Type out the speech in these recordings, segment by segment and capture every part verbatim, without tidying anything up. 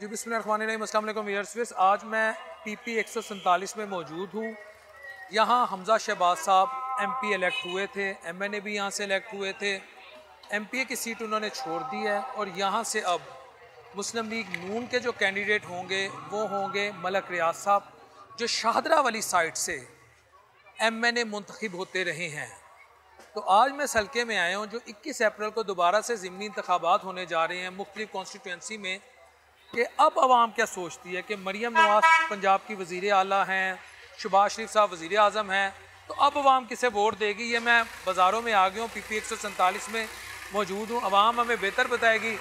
जी बिस्मिल्लाहिर्रहमानिर्रहीम, अस्सलाम वालेकुम व्यूअर्स। आज मैं पीपी एक सौ सैंतालीस में मौजूद हूँ। यहाँ हमजा शहबाज साहब एमपी इलेक्ट हुए थे, एमएनए भी यहाँ से इलेक्ट हुए थे। एमपीए की सीट उन्होंने छोड़ दी है और यहाँ से अब मुस्लिम लीग नून के जो कैंडिडेट होंगे वो होंगे मलक रियाज साहब, जो शाहदरा वाली साइड से एमएनए मुंतखब होते रहे हैं। तो आज मैं सलके में आया हूँ जो इक्कीस अप्रैल को दोबारा से ज़िमनी इंतखाबात होने जा रहे हैं मुख्तलिफ कॉन्स्टिट्यूंसी में, कि अब आवाम क्या सोचती है कि मरियम नवाज पंजाब की वज़ीर आला हैं, शहबाज शरीफ साहब वज़ीर आज़म हैं, तो अब आवाम किसे वोट देगी। ये मैं बाज़ारों में आ गया हूँ, पी पी एक सौ सैंतालीस में मौजूद हूँ। आवाम हमें बेहतर बताएगी,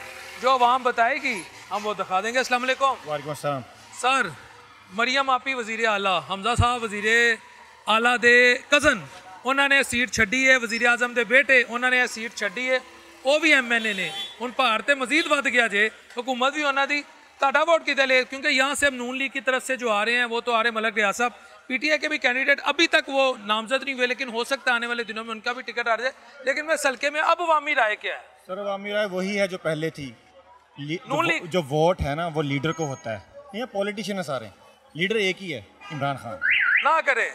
जो आवाम बताएगी हम वो दिखा देंगे। अस्सलाम वालेकुम। वालेकुम अस्सलाम। सर, मरियम आपी वज़ीर आला, हमजा साहब वज़ीर आला दे कज़न, उन्होंने सीट छड्डी है। वज़ीर आज़म दे बेटे, उन्होंने सीट छड्डी है। वो भी एम एल ए ने हूँ, भार तो मजीद वध गया जे, हुकूमत भी उन्होंने। ताड़ा वोट कितने ले, क्योंकि यहाँ से हम नून लीग की तरफ से जो आ रहे हैं वो तो आ रहे मलक रियाज साहब, पीटीआई के भी कैंडिडेट अभी तक वो नामजद नहीं हुए, लेकिन हो सकता है आने वाले दिनों में उनका भी टिकट आ जाए। लेकिन मैं सलके में अब अवामी राय क्या है? सर, अवामी राय वही है जो पहले थी। नून लीग जो वोट है ना वो लीडर को होता है, ये पॉलिटिशियन है सारे, लीडर एक ही है, इमरान खान। ना करे,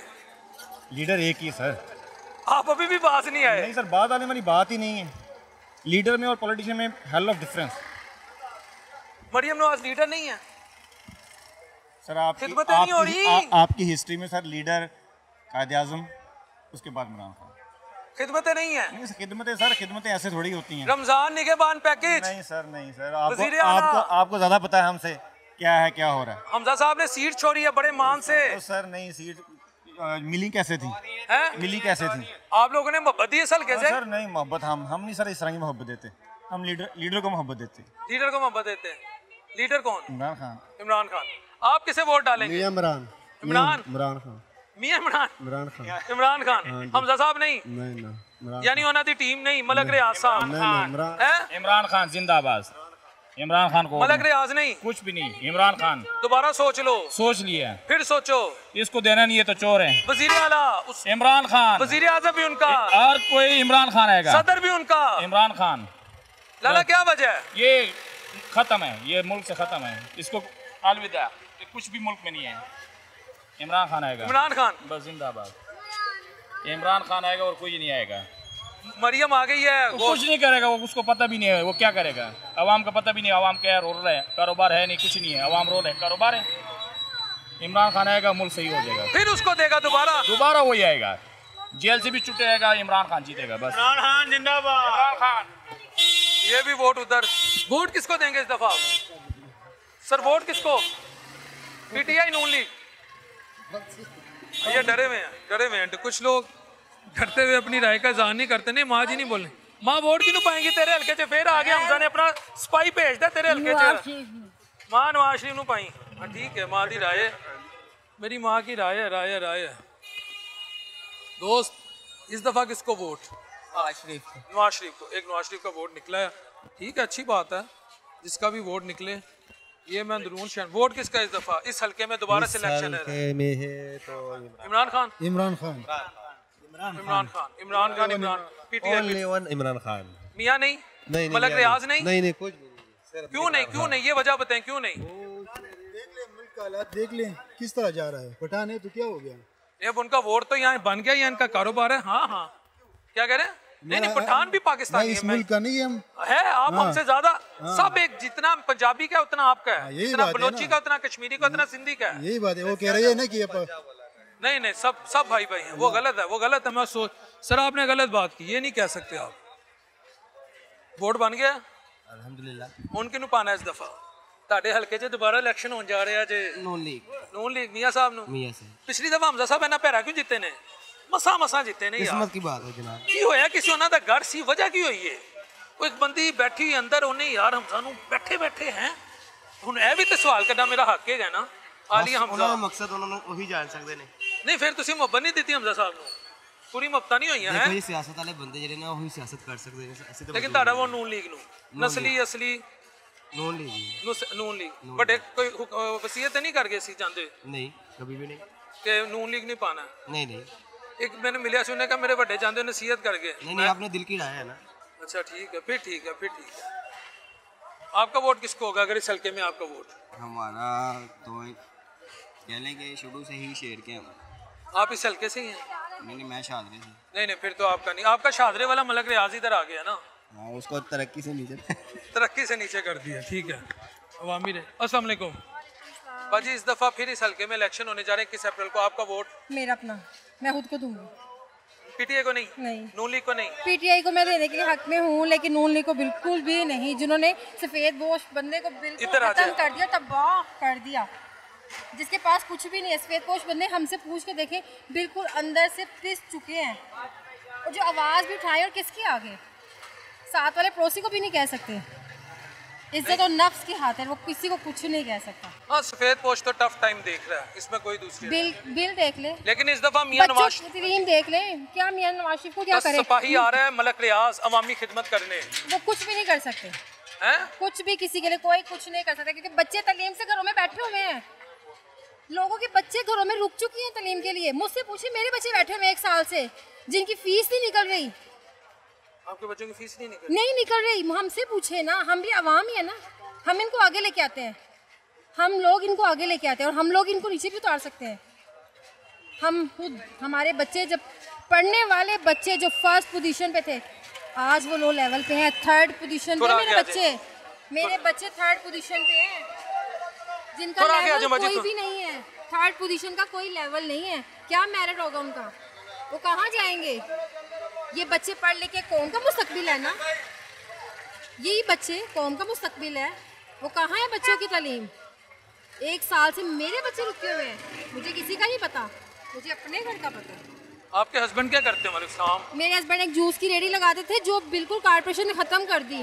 लीडर एक ही है। सर आप अभी भी बात नहीं आए? नहीं सर, बात आने वाली बात ही नहीं है। लीडर में और पॉलिटिशियन में hell of difference. Maryam Nawaz leader नहीं है सर, आपकी नहीं हो रही। आ, आपकी हिस्ट्री में सर लीडर कायदे आजम, उसके बाद इमरान खान। खिदमतें नहीं है? नहीं सर, खिदमतें सर खिदमतें ऐसे थोड़ी होती हैं। रमजान निगहबान पैकेज? नहीं सर, नहीं सर। आपको आपको, आपको ज़्यादा पता है हमसे क्या है क्या हो रहा है। हमजा साहब ने सीट छोड़ी है बड़े मान से। तो सर नहीं, सीट मिली कैसे थी? मिली कैसे थी? आप लोगों ने मोहब्बत दी असल कैसे? सर नहीं, मोहब्बत हम हम नहीं सर, इस तरह की मोहब्बत देते हम, लीडर लीडर को मोहब्बत देते लीडर को मोहब्बत देते हैं। लीडर कौन? इमरान खान। इमरान खान। आप किसे वोट डालेंगे? मियां इमरान। इमरान इमरान खान। मियां इमरान। इमरान खान। इमरान खान। हमजा साहब नहीं? नहीं ना, यानी होना थी टीम नहीं। मलक रियाज साहब? नहीं। इमरान खान जिंदाबाद। इमरान खान को। मलक रियाज नहीं? कुछ भी नहीं। इमरान खान। दोबारा सोच लो। सोच लिया? फिर सोचो। इसको देना नहीं है तो चोर है। वजीर आला इमरान खान, वजीर आजम भी उनका, हर कोई इमरान खान आएगा, सदर भी उनका इमरान खान। लाला क्या वजह है? ये खत्म है, ये मुल्क से खत्म है, इसको अलविदा, कुछ भी मुल्क में नहीं है। इमरान खान आएगा। इमरान खान बस जिंदाबाद। इमरान खान आएगा और कोई नहीं आएगा। मरियम आ गई है, कुछ नहीं करेगा वो, उसको पता भी नहीं है वो क्या करेगा, आवाम का पता भी नहीं। आवाम क्या रो रहा है, कारोबार है नहीं, कुछ नहीं है, आवाम रो रहे हैं, कारोबार है। इमरान खान आएगा, मुल्क सही हो जाएगा। फिर उसको देगा दोबारा, दोबारा वही आएगा, जेल से भी छुटेगा, इमरान खान जीतेगा बस। इमरान खान जिंदाबाद। इमरान खान। ये भी वोट उधर। वोट किसको देंगे इस दफा सर? वोट किसको? PTI Noon league? ये डरे हुए हैं, डरे हुए हैं। कुछ लोग डरते हुए अपनी राय का इजहार नहीं करते। नहीं माँ जी नहीं बोले, माँ वोट क्यों पाएंगी तेरे हल्के से? फिर आ गया हमजा ने अपना स्पाई भेज दिया तेरे हल्के से। माँ नवाज शरीफ नूं पाई। हाँ ठीक है, माँ की राय, मेरी माँ की राय है, राय राय है। दोस्त, इस दफा किसको वोट? नवाज शरीफ को। नवाज शरीफ को। एक नवाज शरीफ का वोट निकला है, ठीक है, अच्छी बात है, जिसका भी वोट निकले। ये मैं अंदरून शहर। वोट किसका इस दफा इस हल्के में दोबारा से इलेक्शन है? तो इमरान खान। इमरान खान। इमरान खान। इमरान खान। इमरान पीटीआई। इमरान खान। मियाँ नहीं? नहीं। मलक रियाज नहीं? नहीं नहीं, कुछ नहीं। क्यों नहीं? क्यों नहीं? ये वजह बताएं क्यों नहीं? देख ले मुल्क का हालात, देख ले किस तरह जा रहा है, पठान है तो क्या हो गया। अब उनका वोट तो यहाँ बन गया, यहाँ इनका कारोबार है। हाँ हाँ, क्या कह रहे हैं? नहीं नहीं, पठान भी पाकिस्तानी है, मुल्क का नहीं है, है आप हमसे ज्यादा। सब एक, जितना पंजाबी का उतना आपका है, जितना बलोची का उतना कश्मीरी का उतना सिंधी का है। यही बात है, वो कह रही है ना कि नहीं नहीं, सब सब भाई भाई हैं। वो गलत है, वो गलत है। मैं सोच सर आपने गलत बात की, ये नहीं कह सकते आप। वोट बन गया अल्हम्दुलिल्लाह। उनके नु पाना इस दफा ਤੁਹਾਡੇ ਹਲਕੇ ਚ ਦੁਬਾਰਾ ਇਲੈਕਸ਼ਨ ਹੋਣ ਜਾ ਰਿਹਾ ਜੇ ਨੂਨ ਲੀਗ? ਨੂਨ ਲੀਗ ਮੀਆਂ ਸਾਹਿਬ ਨੂੰ। ਮੀਆਂ ਸਾਹਿਬ ਪਿਛਲੀ ਦਫਾ ਹਮਜ਼ਾ ਸਾਹਿਬ ਇਹਨਾਂ ਪੈਰਾ ਕਿਉਂ ਜਿੱਤੇ ਨੇ? मसा मसा जीते नहीं। किस्मत की बात है जनाब। की होया किसी उन्हां दा घर सी, वजह की होई है? कोई एक बंदी बैठी अंदर, उन्हें यार हमज़ा नूं बैठे बैठे हैं हुण ऐ भी ते सवाल करना मेरा हक है ना। आली हमज़ा दा मकसद उन्हां नूं ओही जान सकदे ने। नहीं फिर तुसीं मुहब्बत नहीं दित्ती हमज़ा साहब नूं, पूरी मुहब्बत नहीं होई है। देखो जी, सियासत वाले बंदे जेहड़े ने ओही सियासत कर सकदे ने, ऐसे ते। लेकिन तुहाडा वो नून लीग नूं नस्ली असली नून लीग नून लीग बड़े कोई वसीयत नहीं कर गए सी जांदे? नहीं, कभी भी नहीं ते नून लीग नहीं पाना। नहीं नहीं, एक मैंने मिलिया सुने का मेरे बड़े जानते नसीहत करके। नहीं नहीं, आपने दिल की राय है ना। अच्छा ठीक है, फिर ठीक है, फिर ठीक है। आपका वोट किसको होगा अगर इस हल्के में आपका वोट? हमारा तो कहने के शुरू से ही शेर के हैं। आप इस हल्के से ही हैं? नहीं मैं शाहदरे से। नहीं नहीं फिर तो आपका नहीं, आपका शाहदरे वाला मलक रियाज इधर आ गया ना। हाँ उसको तरक्की से नीचे तरक्की से नीचे कर दिया। ठीक है अवामी ने। अस्सलाम वालेकुम बाजी, इस दफ़ा फिर इस हल्के में इलेक्शन होने जा रहे हैं, किस अप्रैल को आपका वोट? मेरा अपना, मैं खुद को दूंगी, पीटीआई को नहीं, नहीं। नून लीग को नहीं। पीटीआई को मैं देने के हक में हूँ लेकिन नून लीग को बिल्कुल भी नहीं, जिन्होंने सफेद बोश बंदे को बिल्कुल खत्म कर दिया, तबाह कर दिया, जिसके पास कुछ भी नहीं है। सफेद बोश बंदे हमसे पूछ के देखें बिल्कुल अंदर से पिस चुके हैं, और जो आवाज़ भी उठाए और किसकी आगे साथ वाले पड़ोसी को भी नहीं कह सकते, इससे तो नफ्स के हाथ है, वो किसी को कुछ नहीं कह सकता। हाँ सफेद पोस्ट तो टफ टाइम देख रहा है, इसमें कोई दूसरी बिल बिल देख ले, लेकिन इस दफा मियां नवाज शरीफ देख ले, क्या मियां नवाज शरीफ को क्या करे, सिपाही आ रहा है मलक रियाज अवामी खिदमत करने, वो कुछ भी नहीं कर सकते है? कुछ भी किसी के लिए कोई कुछ नहीं कर सकता, क्योंकि बच्चे तलीम से घरों में बैठे हुए हैं, लोगों के बच्चे घरों में रुक चुकी हैं तलीम के लिए। मुझसे पूछे, मेरे बच्चे बैठे हुए एक साल से जिनकी फीस नहीं निकल रही। आपके बच्चों की फीस नहीं निकल नहीं निकल रही, हमसे पूछे ना, हम भी आवाम ही है ना, हम इनको आगे लेके आते हैं, हम लोग इनको आगे लेके आते हैं और हम लोग इनको नीचे भी उतार सकते हैं। हम खुद, हमारे बच्चे जब पढ़ने वाले बच्चे जो फर्स्ट पोजीशन पे थे, आज वो लो लेवल पे हैं, थर्ड पोजीशन पे मेरे बच्चे मेरे बच्चे थर्ड पोजीशन पे हैं, जिनका लेवल कोई भी नहीं है, थर्ड पोजीशन का कोई लेवल नहीं है, क्या मेरिट होगा उनका, वो कहाँ जाएंगे? ये बच्चे पढ़ लेके कौम का मुस्तकबिल है ना, यही बच्चे कौम का मुस्तकबिल है, वो कहाँ है बच्चों की तालीम? एक साल से मेरे बच्चे रुके हुए हैं, मुझे किसी का नहीं पता, मुझे अपने घर का पता है। आपके हस्बैंड क्या करते हैं? मालिक साहब मेरे हस्बैंड एक जूस की रेडी लगाते थे जो बिल्कुल कारपोरेशन ने ख़त्म कर दी,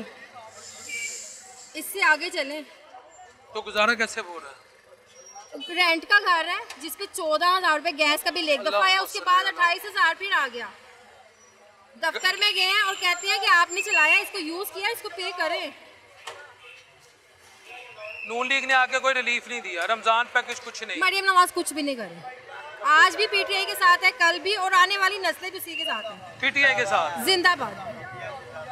इससे आगे चलें तो गुजारा कैसे हो रहा है? रेंट का घर है जिसपे चौदह हज़ार रुपये गैस का बिल एक दफ़ा आया, उसके बाद अट्ठाईस हज़ार फिर आ गया, दफ्तर में गए हैं और कहते हैं कि आपने चलाया, इसको यूज किया, इसको पे करें। नून लीग ने आके कोई रिलीफ नहीं दिया, रमजान पैकेज कुछ नहीं, मरियम नवाज कुछ भी नहीं करे, आज भी पीटीआई के साथ है, कल भी, और आने वाली नस्लें भी उसी के साथ है। पीटीआई के साथ जिंदाबाद।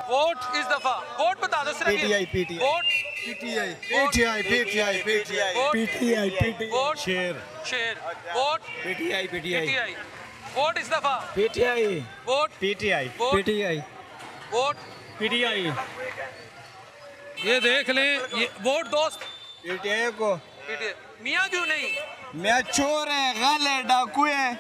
वोट इस दफा, वोट बता दो सिर्फ PTI PTI vote PTI PTI PTI PTI PTI vote शेर शेर वोट पीटीआई पीटीआई वोट इस दफा PTI vote PTI PTI vote PTI. ये देख लें ये वोट दोस्त पीटीआई को। पीटीआई मियाँ क्यों नहीं? मियाँ चोर है, गल है, डाकू है,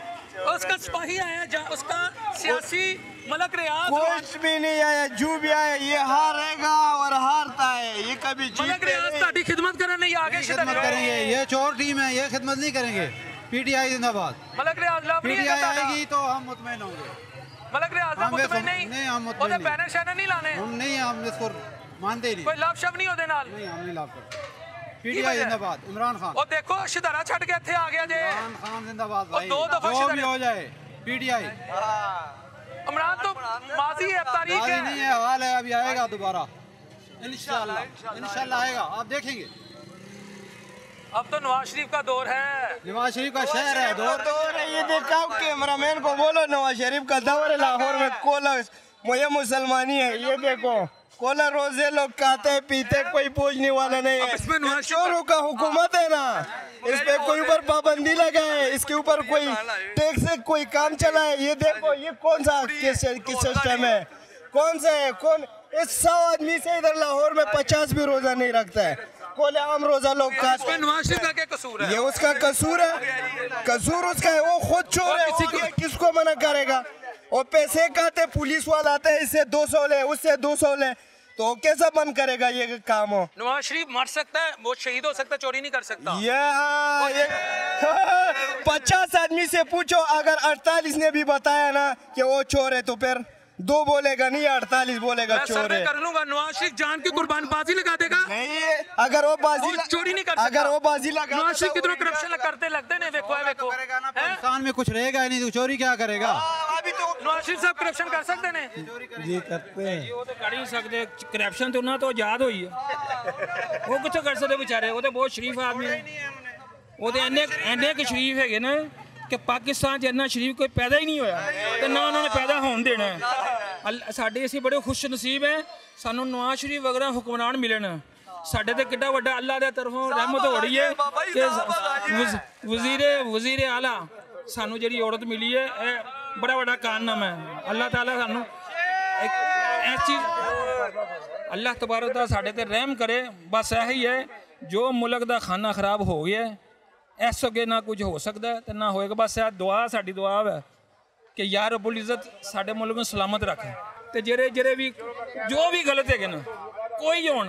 उसका सिपाही आया, जा उसका सियासी मलक रियाज कुछ भी नहीं आया, जू भी आया, ये हारेगा और हारता है, ये कभी मलक रियाज ताड़ी खिदमत करेंगे, ये आगे खिदमत करेंगे, ये चोर टीम है, ये खिदमत नहीं करेंगे। पीटीआई जिंदाबाद। मलक रियाज लाभ नहीं है, आएगी तो हम मुतमईन होंगे। मलक रियाज लाभ मुतमईन नहीं, नहीं हम मुतमईन नहीं, बैनर शैनर नहीं लाने, हम नहीं, हम इसको मानते नहीं, कोई लाभ शब्द नहीं होते नाल, नहीं हम नहीं लाभ करते। पीटीआई जिंदाबाद। इमरान खान और देखो शहदारा छड़ के इथे आ गया जे, इमरान खान जिंदाबाद भाई, दो दफा शहदारा हो जाए पीटीआई। इमरान तो माजी है, तारीख है, नहीं है, हाल है, अभी आएगा दोबारा इंशाल्लाह, इंशाल्लाह आएगा, आप देखेंगे। अब तो नवाज शरीफ का दौर है, नवाज शरीफ का शहर है, दौर दौर है, ये देखा कैमरामैन को बोलो, नवाज शरीफ का दौर है, लाहौर में कोला मोहम्मद मुसलमानी है, ये देखो कोला रोजे लोग खाते हैं पीते, कोई पूछने वाला नहीं है, इसमें नवाज शोरों का हुकूमत है ना, इस पे कोई ऊपर पाबंदी लगाए, इसके ऊपर कोई टैक्स से कोई काम चलाए, ये देखो ये कौन सा किस सिस्टम है, कौन सा है, कौन इस सौ आदमी से इधर लाहौर में पचास भी रोजा नहीं रखता है, कोले आम रोजा लोग खाते हैं, ये उसका कसूर है, कसूर उसका है, वो खुद चोर है, किसी को किसको मना करेगा, और पैसे खाते, पुलिस वाला आता है, इससे दो सौ ले, उससे दो सौ ले, तो कैसा मन करेगा ये काम हो? नवाज शरीफ मर सकता है, वो शहीद हो सकता है, चोरी नहीं कर सकता। ये पचास आदमी से पूछो, अगर अड़तालीस ने भी बताया ना कि वो चोर है तो फिर दो बोलेगा नहीं, अड़तालीस बोलेगा चोर है। कर लूंगा, नवाज शरीफ जान की कुर्बान बाजी लगा देगा, नहीं अगर वो बाजी वो चोरी नहीं कर, अगर वो बाजी लगा, नवाज शरीफ कितना करप्शन करते लगते ने, देखो देखो पाकिस्तान में कुछ रहेगा ही नहीं तो चोरी क्या करेगा? अभी तो नवाज शरीफ साहब करप्शन कर सकते ने, ये करते हैं, वो तो कर ही सकते, करप्शन तो ना तो आजाद हुई है, वो कुछ कर सकते बेचारे, वो तो बहुत शरीफ आदमी है, वो तो अनेक शरीफ है ना कि पाकिस्तान जिन्ना शरीफ कोई पैदा ही नहीं होया, तो ना उन्होंने पैदा होने देना है, साढ़े अस बड़े खुश नसीब हैं, सानू नवाज शरीफ वगैरह हुक्मरान मिलन, साढ़े ते कितना वड्डा अल्लाह दे तरफों रहमत हो रही है कि वजीरे वजीरे आला सानू जेड़ी औरत मिली है ए, बड़ा बड़ा कारनामा है। अल्लाह ताला सानू इस चीज़ अल्लाह तबारक तआला साढ़े ते रहम करे। बस यही है जो मुल्क दा खाना खराब हो गया इस अगे ना कुछ हो सकता है तो ना होएगा। बस यह दुआ साड़ी दुआ है कि यार रब्बुल इज़्ज़त साढ़े मुल्क में सलामत रखे तो जेरे जेरे भी जो भी गलत है ना कोई हो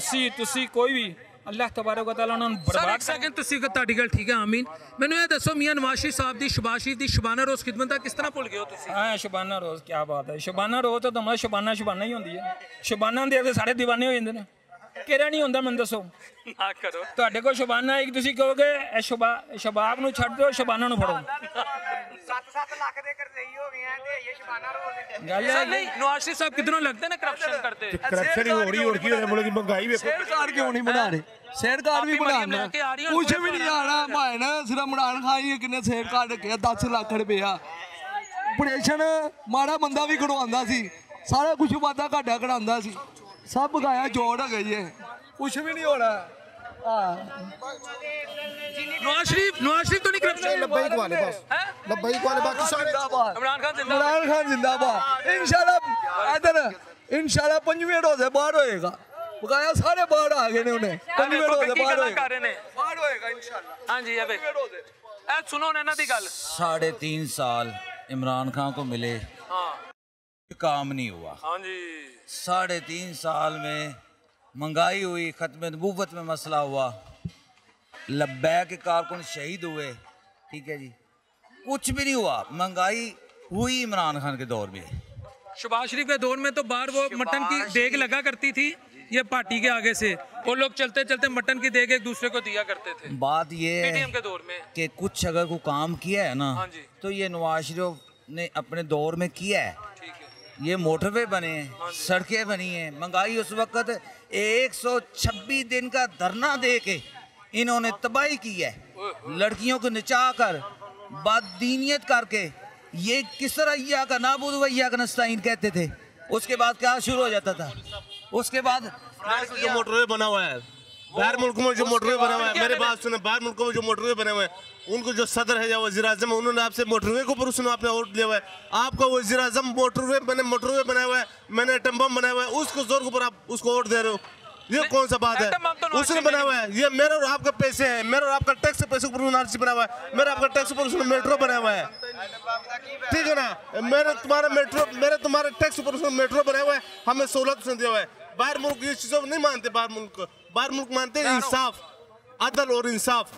असी तुसी कोई भी अल्लाह तबारक व तआला उन्होंने बर्बाद सेकंड तुसी का ताड़ी गल ठीक है आमीन। मैंने ये दसो मियां नवाज शरीफ साहब दी शहबाज शरीफ दी शबाना रोज़ खिदमत दा किस तरह भुल गए हो तुसी? हां शबाना रोज़ क्या बात है। शबाना रोज़ तो तुम्हारा शबाना शबाना ही होंदी है। शबाना दे ते सारे दीवाने हो जांदे ने केरा नहीं होंदा। मैं दसो ना करो तुहाडे को शबाना है कि तुसी कहोगे ए शबा शबाब नु छड दो शबाना नु फड़ो सात सात लाख दे कर रही हो गए हैं ते ये शबाना रोज़ गल है। नहीं नवाज शरीफ साहब कितनों लगता है ना करप्शन करते हैं। करप्शन हो रही और की हो रही मुल्क की महंगाई देखो। सरकार क्यों नहीं बना रहे? सरकार भी बनाना कुछ भी नहीं आ रहा। भाई ना सिर्फ इमरान खान ही किन्ने सरकार रखे दस लाख रुपया ऑपरेशन माड़ा बंदा भी कड़वांदा सी सारा कुछ वादा घाटा कढ़ांदा सी सब गाया जोड़ गई है कुछ भी नहीं हो रहा। नवाज शरीफ नवाज शरीफ तो नहीं करप्शन लब्बैक वाले बस लब्बैक वाले बाकी सारे इमरान खान जिंदाबाद इमरान खान जिंदाबाद। इंशाल्लाह इधर इंशाल्लाह पंजवें रोजे बाहर होएगा गाया सारे बाहर आ गए ने उन्हें पंजवें रोजे बाहर होएगा बाहर होएगा इंशाल्लाह। हां जी अबे ए सुनो ना दी गल साढ़े तीन साल इमरान खान को मिले हां काम नहीं हुआ। हाँ जी साढ़े तीन साल में महंगाई हुई खत्म नबूवत में मसला हुआ लब्बैक के कारकुन शहीद हुए ठीक है जी कुछ भी नहीं हुआ। महंगाई हुई इमरान खान के दौर में शहबाज शरीफ के दौर में तो बाहर वो मटन की देग लगा करती थी ये पार्टी के आगे से वो लोग चलते चलते मटन की देग एक दूसरे को दिया करते थे। बात ये पीडीएम के दौर में कि कुछ अगर को काम किया है ना तो ये नवाज शरीफ ने अपने दौर में किया है। ये मोटरवे बने हैं सड़कें बनी हैं महंगाई उस वक्त एक सौ छब्बीस दिन का धरना दे के इन्होंने तबाही की है लड़कियों को नचा कर बददीनियत करके ये किस रैया का नाबूद वैया का नस्ताइन कहते थे। उसके बाद क्या शुरू हो जाता था उसके बाद जो मोटरवे बना हुआ है बाहर मुल्कों में जो मोटरवे बना हुआ है मेरे बात सुने बाहर मुल्कों में जो मोटरवे बने हुए हैं उनको जो सदर है या वजीर आजम उन्होंने आपसे मोटरवे के ऊपर उसने आपने वोट लिया हुआ है। आपका वजीर आजम मोटरवे मैंने मोटरवे बनाया हुआ है मैंने एटम बम बनाया हुआ है उसको जोर के ऊपर आप उसको वोट दे रहे हो। ये कौन सा बात है तो उसने बनाया हुआ है ये मेरा और आपका पैसे है मेरा और आपका टैक्स पैसे ऊपर एनआरसी बना हुआ है मेरा आपका टैक्स ऊपर उसने मेट्रो बनाया हुआ है ठीक है ना मेरा तुम्हारा मेट्रो मेरे तुम्हारे टैक्स ऊपर उसने मेट्रो बनाया हुआ है हमें सहूलत उसने दिया हुआ है। बाहर मुल्क ये चीज़ों को नहीं मानते बाहर मुल्क बाहर मुल्क मानते हैं इंसाफ अदल और इंसाफ।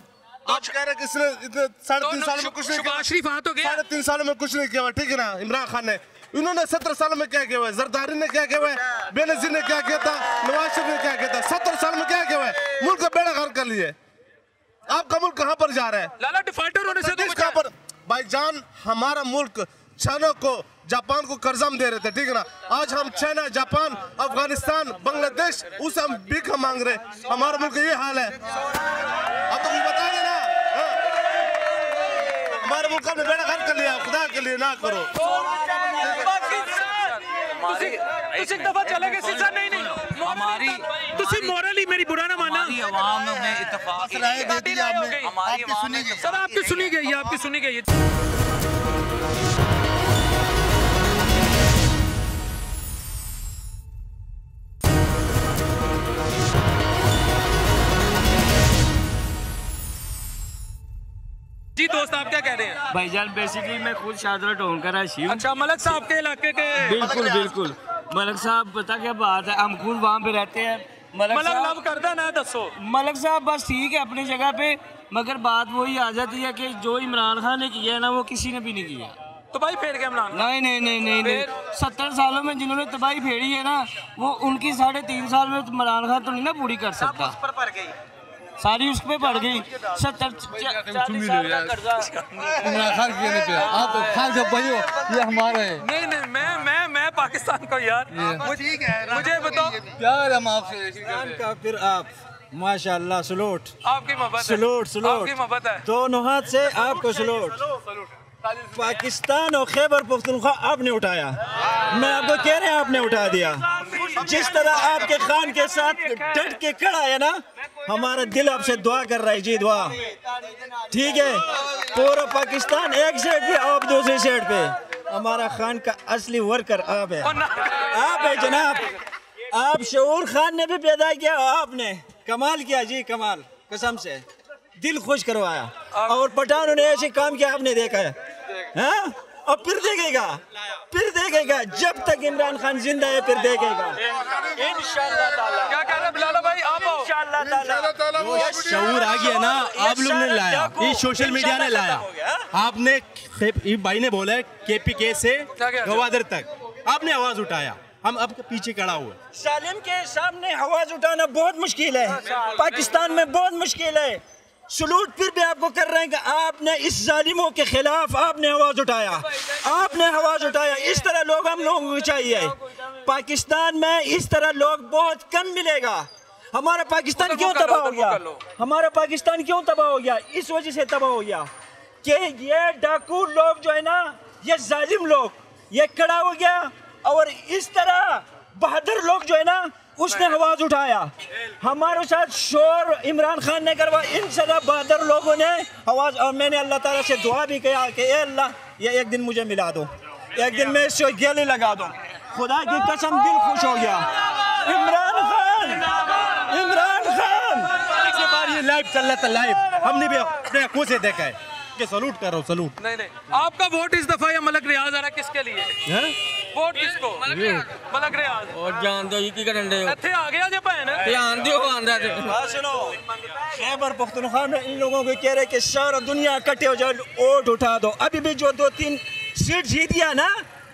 आप कह रहे किसने इतने साढ़े तीन सालों में कुछ नहीं किया शरीफ हाथ हो गया साढ़े तीन सालों में कुछ नहीं किया ठीक है ना। इमरान खान ने इन्होंने सत्रह सालों में क्या किया हुआ है जरदारी ने क्या किया हुआ है बेनजीर ने क्या किया था नवाज शरीफ ने क्या किया था सत्रह साल में क्या किया हुआ है मुल्क का बेड़ा गर्क कर लिए। आपका मुल्क कहाँ पर जा रहा है लाला डिफॉल्टर होने से कहाँ पर भाईजान हमारा मुल्क चाइना को जापान को कर्जा हम दे रहे थे ठीक है ना। आज हम चाइना जापान अफगानिस्तान बांग्लादेश उसे हम भीखा मांग रहे हैं हमारा मुल्क ये हाल है। अब तो बता देना हमारे मुल्क ने बेड़ा गर्क कर लिया खुदा के लिए ना करो। इसी दफा चलेगा सिलसिला नहीं नहीं हमारी तुसी मोरली मेरी बुरा ना माना आवाम ने इत्तेफाक राय दे दी आपने हमारी आवाम सर आपकी सुनी गई आपकी सुनी गई। जी दोस्त आप क्या कह रहे हैं? भाईजान बेसिकली मैं खुद शाहदरा टाउन का रशीद। अच्छा मलक साहब के इलाके के बिल्कुल बिल्कुल मलक साहब पता क्या बात है हम खुद वहाँ पे रहते हैं मलक साहब लव करता ना दसो मलक साहब बस ठीक है अपनी जगह पे मगर बात वही आ जाती है कि जो इमरान खान ने किया है ना वो किसी ने भी नहीं किया। तो भाई फेर के इमरान नहीं नहीं नहीं नहीं, नहीं। सत्तर सालों में जिन्होंने तबाही फेरी है ना वो उनकी साढ़े तीन साल में इमरान खान तो नहीं ना पूरी कर सकता सारी उस पर पड़ गई सत्तर चालीस साल का कर्जा इमरान खान के पे आप खान साहब भाई हो ये हमारा है नहीं नहीं मैं मैं मैं पाकिस्तान को यार ठीक है मुझे बताओ प्यार हम आपसे इमरान का फिर आप माशाल्लाह सलूट आपकी मोहब्बत सलूट सलूट आपकी मोहब्बत है दोनों हाथ से आपको सलूट। पाकिस्तान और खैबर पख्तूनख्वा आपने उठाया मैं आपको कह रहा आपने उठा दिया जिस तरह आपके खान के साथ डट के खड़ा है ना, हमारा दिल आपसे दुआ कर रहा है जी, दुआ। ठीक है, पूरा पाकिस्तान एक साइड पे, आप दूसरी साइड पे, हमारा खान का असली वर्कर आप है, आप है जनाब। आप शऊर खान ने भी पैदा किया, आपने कमाल किया जी, कमाल, कसम से दिल खुश करवाया। और पठानों ने ऐसे काम किया, आपने देखा है, है? और फिर देखेगा, फिर देखेगा, जब तक इमरान खान जिंदा है फिर देखेगा इंशाअल्लाह ताला। क्या कह रहे बिलाल भाई, आप इंशाअल्लाह ताला शऊर आ गया ना, आप लोग ने लाया, ये सोशल मीडिया ने लाया। आपने भाई ने बोला है केपीके से गवादर तक, आपने आवाज उठाया, हम आपके पीछे खड़ा हुआ। सालिम के सामने आवाज उठाना बहुत मुश्किल है, पाकिस्तान में बहुत मुश्किल है। सलूट फिर भी आपको कर रहे हैं कि आपने इस जालिमों के खिलाफ आपने आवाज़ उठाया, आपने आवाज़ उठाया। इस तरह लोग हम लोगों को चाहिए पाकिस्तान में, इस तरह लोग बहुत कम मिलेगा। हमारा पाकिस्तान क्यों तबाह हो गया, हमारा पाकिस्तान क्यों तबाह हो गया, इस वजह से तबाह हो गया कि ये डाकू लोग जो है ना, ये जालिम लोग, ये खड़ा हो गया। और इस तरह बहादुर लोग जो है ना, उसने आवाज उठाया, हमारे साथ शोर इमरान खान ने करवाया। इन सदा बहादुर लोगों ने आवाज, और मैंने अल्लाह ताला से दुआ भी किया कि ए अल्लाह, ये एक दिन मुझे मिला दो, एक दिन मैं इसको गले लगा दो। खुदा की कसम दिल खुश हो गया। इमरान खान, इमरान खान से बार ये लाइव चल रहा था, लाइव हमने भी अपने आंखों से देखा है कि सलूट कर रहा हूँ, सलूट। नहीं नहीं, आपका वोट इस दफा या मलक रियाज आ रहा किसके लिए है? वोट किसको? मलक रियाज। और जान दो की करंडे हो, इथे आ गया जे भैन, ध्यान दियो आंदा ते। हां सुनो, खैबर पख्तूनख्वा में इन लोगों को कह रहे कि सारा दुनिया इकट्ठे हो जाओ, वोट उठा दो। अभी भी जो दो तीन सीट जीत गया ना,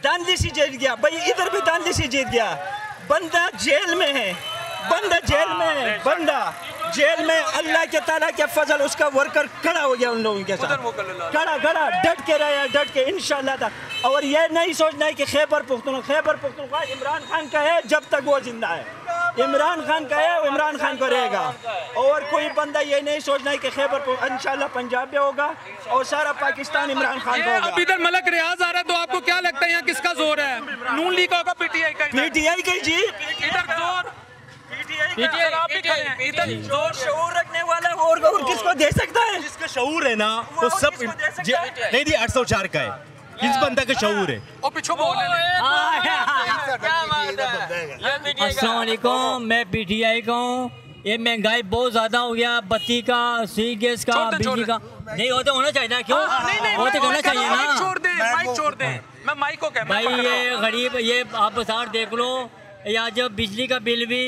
दानली सी जीत गया भाई, इधर भी दानली सी जीत गया। बंदा जेल में है, बंदा जेल में है, बंदा जेल में। अल्लाह के ताला के फजल उसका वर्कर खड़ा हो गया उन लोगों के साथ, खड़ा खड़ा डट के रहा, डट के इंशाल्लाह। और ये नहीं सोचना है कि खैबर पख्तूनख्वा, खैबर पख्तूनख्वा इमरान खान का है जब तक वो जिंदा है, इमरान खान का है, इमरान खान को रहेगा। और कोई बंदा ये नहीं सोचना है कि खैबर इंशाल्लाह पंजाब में होगा और सारा पाकिस्तान इमरान खान का होगा। इधर मलक रियाज आ रहा है तो आपको क्या लगता है यहाँ किसका जोर है? नून लीग का होगा, पीटीआई का? पीटीआई का जी, इधर जोर शऊर रखने वाला और किसको दे सकता है? जिसका शऊर है ना वो सब नहीं दी। आठ सौ चार का है इस बंदा का शऊर है। अस्सलाम वालेकुम, मैं पीटीआई का हूँ। ये महंगाई बहुत ज्यादा हो गया, बत्ती का, सी गैस का, बिजली का, नहीं होता होना चाहिए ना, क्यों होते करना चाहिए ना। छोड़ दे माइक, छोड़ दे, मैं माइक को कह भाई ये गरीब, ये आप सार देख लो, या जब बिजली का बिल भी,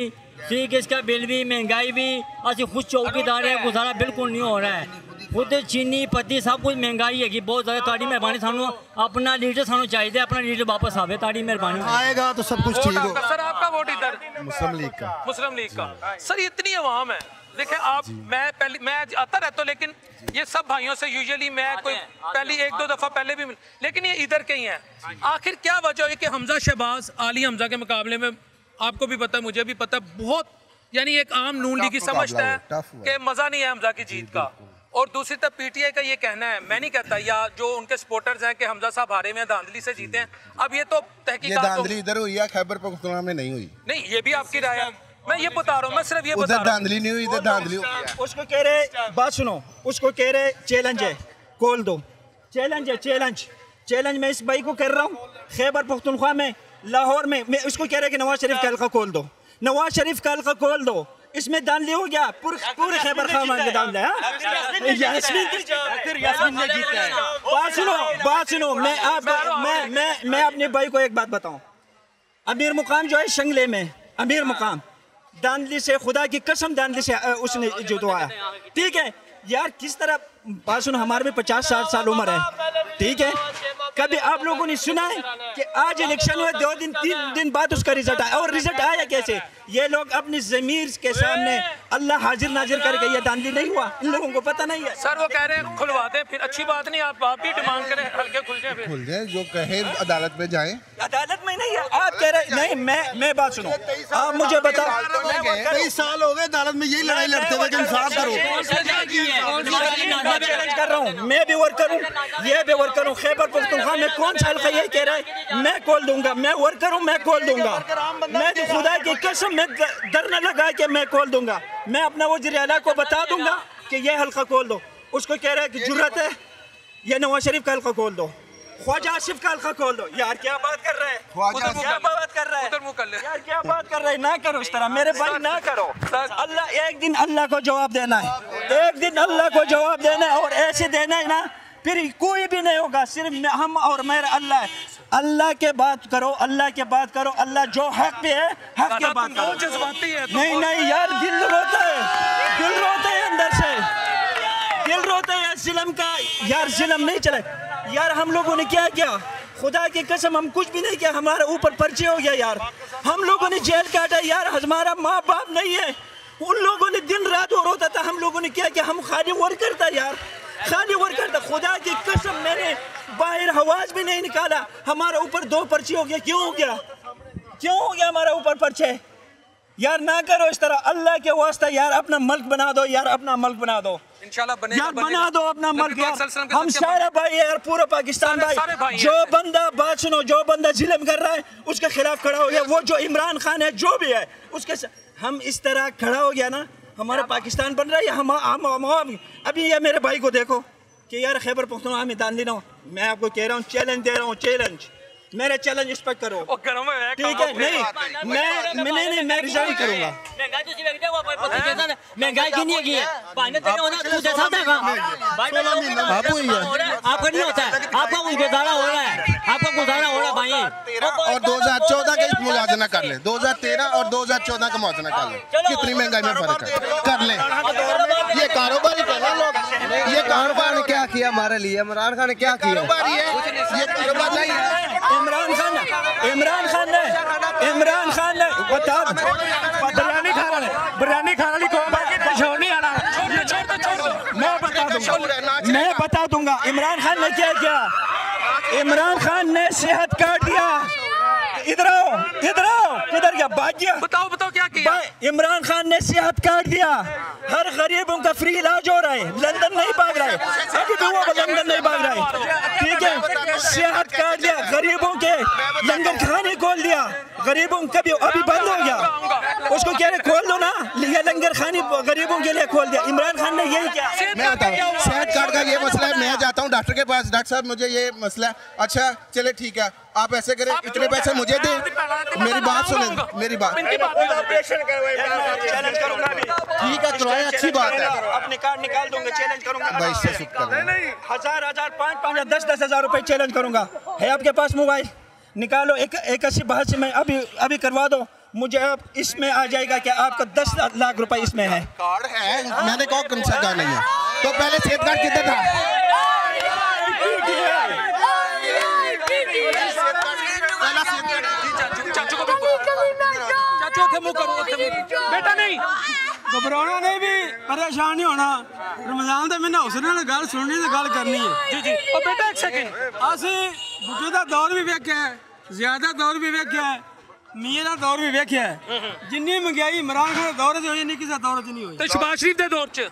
ठीक, इसका बिल भी, महंगाई भी, असि खुद चौकीदार है, गुजारा बिल्कुल नहीं हो रहा है। खुद चीनी पत्ती सब कुछ महंगाई है कि बहुत ज़्यादा। ताड़ी मेहरबानी सानू अपना लीडर सानू चाहिए, अपना लीडर वापस आवे, ताड़ी मेहरबानी। आएगा तो सब कुछ ठीक होगा। सर आपका वोट इधर मुस्लिम लीग का, मुस्लिम लीग का। सर इतनी आवाम है, देखिए आप, मैं पहले मैं आता रहता हूँ, लेकिन ये सब भाइयों से यूजुअली मैं कोई पहली एक दो दफ़ा पहले भी मिल, लेकिन ये इधर के ही हैं। आखिर क्या वजह है कि हमजा शहबाज आली हमजा के मुकाबले में, आपको भी पता, मुझे भी पता, बहुत यानी एक आम नून लीगी समझता है कि मज़ा नहीं है हमजा की जीत का। और दूसरी तरफ पीटीआई का ये कहना है, मैं नहीं कहता, या जो उनके सपोर्टर्स हैं, कि हमजा साहब हारे में धांधली से जीते हैं। अब ये तो तहकीकात, धांधली इधर हुई है, खैबर पख्तूनख्वा में नहीं हुई। नहीं, ये भी आपकी राय है, मैं ये बता रहा हूँ, मैं सिर्फ ये बता रहा हूँ, धांधली नहीं हुई, इधर धांधली हो गई। उसको कह रहे, बात सुनो, उसको कह रहे चैलेंज है, खोल दो, चैलेंज है, चैलेंज, चैलेंज मैं इस भाई को कर रहा हूँ। खैबर पख्तूनख्वा में, लाहौर में, मैं उसको कह रहा है कि नवाज शरीफ का हल्का खोल दो, नवाज शरीफ का हल्का खोल दो। इसमें दान ले हो गया, पूरे खैबर खान के दान लिया। बात सुनो, बात सुनो, मैं आप मैं मैं मैं अपने भाई को एक बात बताऊं, अमीर मुकाम जो है शंगले में, अमीर मुकाम दानली से, खुदा की कसम दानली से उसने जुटवाया। ठीक है यार, किस तरह, बात सुनो, हमारे में पचास साठ साल उम्र है, ठीक है, कभी आप लोगों ने सुना है कि आज इलेक्शन हुआ, दो दिन तीन दिन बाद उसका रिजल्ट आया? और रिजल्ट आया कैसे? ये लोग अपनी जमीर के सामने अल्लाह हाजिर नाजिर करके, ये दानली नहीं हुआ, इन लोगों को पता नहीं है। सर वो कह रहे हैं खुलवा दें, फिर अच्छी बात नहीं, आप आप भी डिमांड करें, हल्के खुल जाए, खुल जाए, जो कहे अदालत में जाए, अदालत में नहीं है। आप कह रहे नहीं, मैं मैं बात सुनो, आप मुझे बता, कई साल हो गए अदालत में यही लड़ाई लड़ते हुए कि इंसाफ करो। मैं भी वर्कर हूँ, ये भी वर्कर हूँ, खैबर पख्तूनख्वा में कौन सा हल्का यही कह रहा है मैं खोल दूंगा, मैं वर्कर हूँ मैं खोल दूंगा, मैं खुदा की कसम में धरना लगा के मैं खोल दूंगा, मैं अपना वज़ीर आला को बता दूंगा कि ये हल्का खोल दो, उसको कह रहा है कि जुर्रत है, ये नवाज शरीफ का हल्का खोल दो, ख्वाजा आसिफ का हल्का खोल दो। यार क्या बात कर रहे हैं, क्या बात कर रहे हैं यार, क्या बात कर रहे हैं, ना करो इस तरह मेरे भाई, ना करो। अल्लाह एक दिन अल्लाह को जवाब देना है, एक दिन अल्लाह को जवाब देना है, और ऐसे देना है ना फिर कोई भी नहीं होगा, सिर्फ हम और मेरा अल्लाह है। अल्लाह के बात करो, अल्लाह के बात करो, अल्लाह जो हक पे है हक के बात करो। नहीं नहीं यार दिल रोता है, दिल रोता है अंदर से, दिल रोता है जुल्म का। यार जुल्म नहीं चले यार, हम लोगों ने क्या किया, खुदा की कसम हम कुछ भी नहीं किया, हमारे ऊपर पर्चे हो गया यार, हम लोगों ने जेल काटा यार, हमारा माँ बाप नहीं है, उन लोगों ने दिन रात और रोता था, हम लोगों ने क्या किया, हम खाली वर्कर था यार, खाली वर्कर था, खुदा की कसम मैंने बाहर आवाज भी नहीं निकाला, हमारे ऊपर दो पर्ची हो गया। क्यों हो गया, क्यों हो गया हमारा ऊपर पर्चे? यार ना करो इस तरह, अल्लाह के वास्ता यार, अपना मुल्क बना दो यार, अपना मुल्क बना दो इंशाल्लाह, बनेगा बना दो अपना मुल्क। हम सारे भाई यार, पूरा पाकिस्तान भाई, जो बंदा बात सुनो, जो बंदा जुल्म कर रहा है उसके खिलाफ खड़ा हो गया, वो जो इमरान खान है जो भी है उसके, हम इस तरह खड़ा हो गया ना, हमारा पाकिस्तान बन रहा है। हम आम आम आम अभी ये मेरे भाई को देखो कि यार खैबर पख्तूनख्वा में दान देना हो, मैं आपको कह रहा हूँ, चैलेंज दे रहा हूँ, चैलेंज मेरे चैलेंज इस पर करो, ठीक है? नहीं मैं नहीं नहीं मैं रिजाइन करूँगा। महंगाई की नहीं है, बाबू आपका नहीं होता है, आपका गुजारा हो रहा है, आपका गुजारा हो रहा है भाई। और दो हजार चौदह का मुआवजा कर ले, दो हजार तेरह और दो हजार चौदह का मुआवजा कर ले, कितनी महंगाई में फर्क है, कर ले। ये कारोबारी ये कारोबार ने क्या किया हमारे लिए, इमरान खान ने क्या किया, ये कारोबार नहीं है इमरान खान ने, इमरान खान ने, इमरान खान ने बता बिरयानी खाना है, बिरयानी खाना लिखो मैं बता दूंगा, मैं बता दूंगा इमरान खान ने क्या किया। इमरान खान ने सेहत काट दिया, इधर आओ इधर आओ, किधर गया, भाग गया, बताओ बताओ क्या किया। इमरान खान ने सेहत काट दिया, हर गरीबों का फ्री इलाज हो रहा है, लंदन नहीं भाग रहा है, अभी भी वो लंदन नहीं भाग रहा है, ठीक है? सेहत काट दिया, गरीबों के लंगर खाने खोल दिया, गरीबों का भी अभी बंद हो गया, उसको कह रहे खोल दो ना, लिया लंगर खाने गरीबों के लिए खोल दिया, इमरान खान ने यही किया। मैं बताऊँ सेहत कार्ड का ये मसला है, मैं जाता हूँ डॉक्टर के पास, डॉक्टर साहब मुझे ये मसला, अच्छा चले ठीक है आप ऐसे करें, इतने पैसे मुझे दे, मेरी बात सुने, मेरी बात ऑपरेशन चैलेंज करूंगा, ठीक है करवाएं, अच्छी बात है, अपने कार्ड निकाल दूंगा, चैलेंज करूंगा भाई से सुख करूंगा, हजार हजार पाँच पाँच दस दस हजार रुपए चैलेंज करूंगा। है आपके पास मोबाइल, निकालो एक एक अस्सी बहासी में अभी अभी करवा दो, मुझे आप इसमें आ जाएगा कि आपका दस लाख रुपए इसमें है, कार्ड है, मैंने कहा कौन सा कार्ड नहीं है, तो पहले सेहत कार्ड कितना था, बेटा नहीं घबराना नहीं भी परेशान नहीं होना, रमजान का महीना उसने गल सुननी तो गल करनी है। जी जी और बेटा एक सेकेंड, असं बुटे का दौर भी वेख्या है, ज्यादा दौर भी वेख्या है, मीर का दौर भी वेख्या है, जिन्नी महंगाई इमरान खान दौर च होई नहीं किसी दौर च नहीं हुई। शहबाज शरीफ के दौर च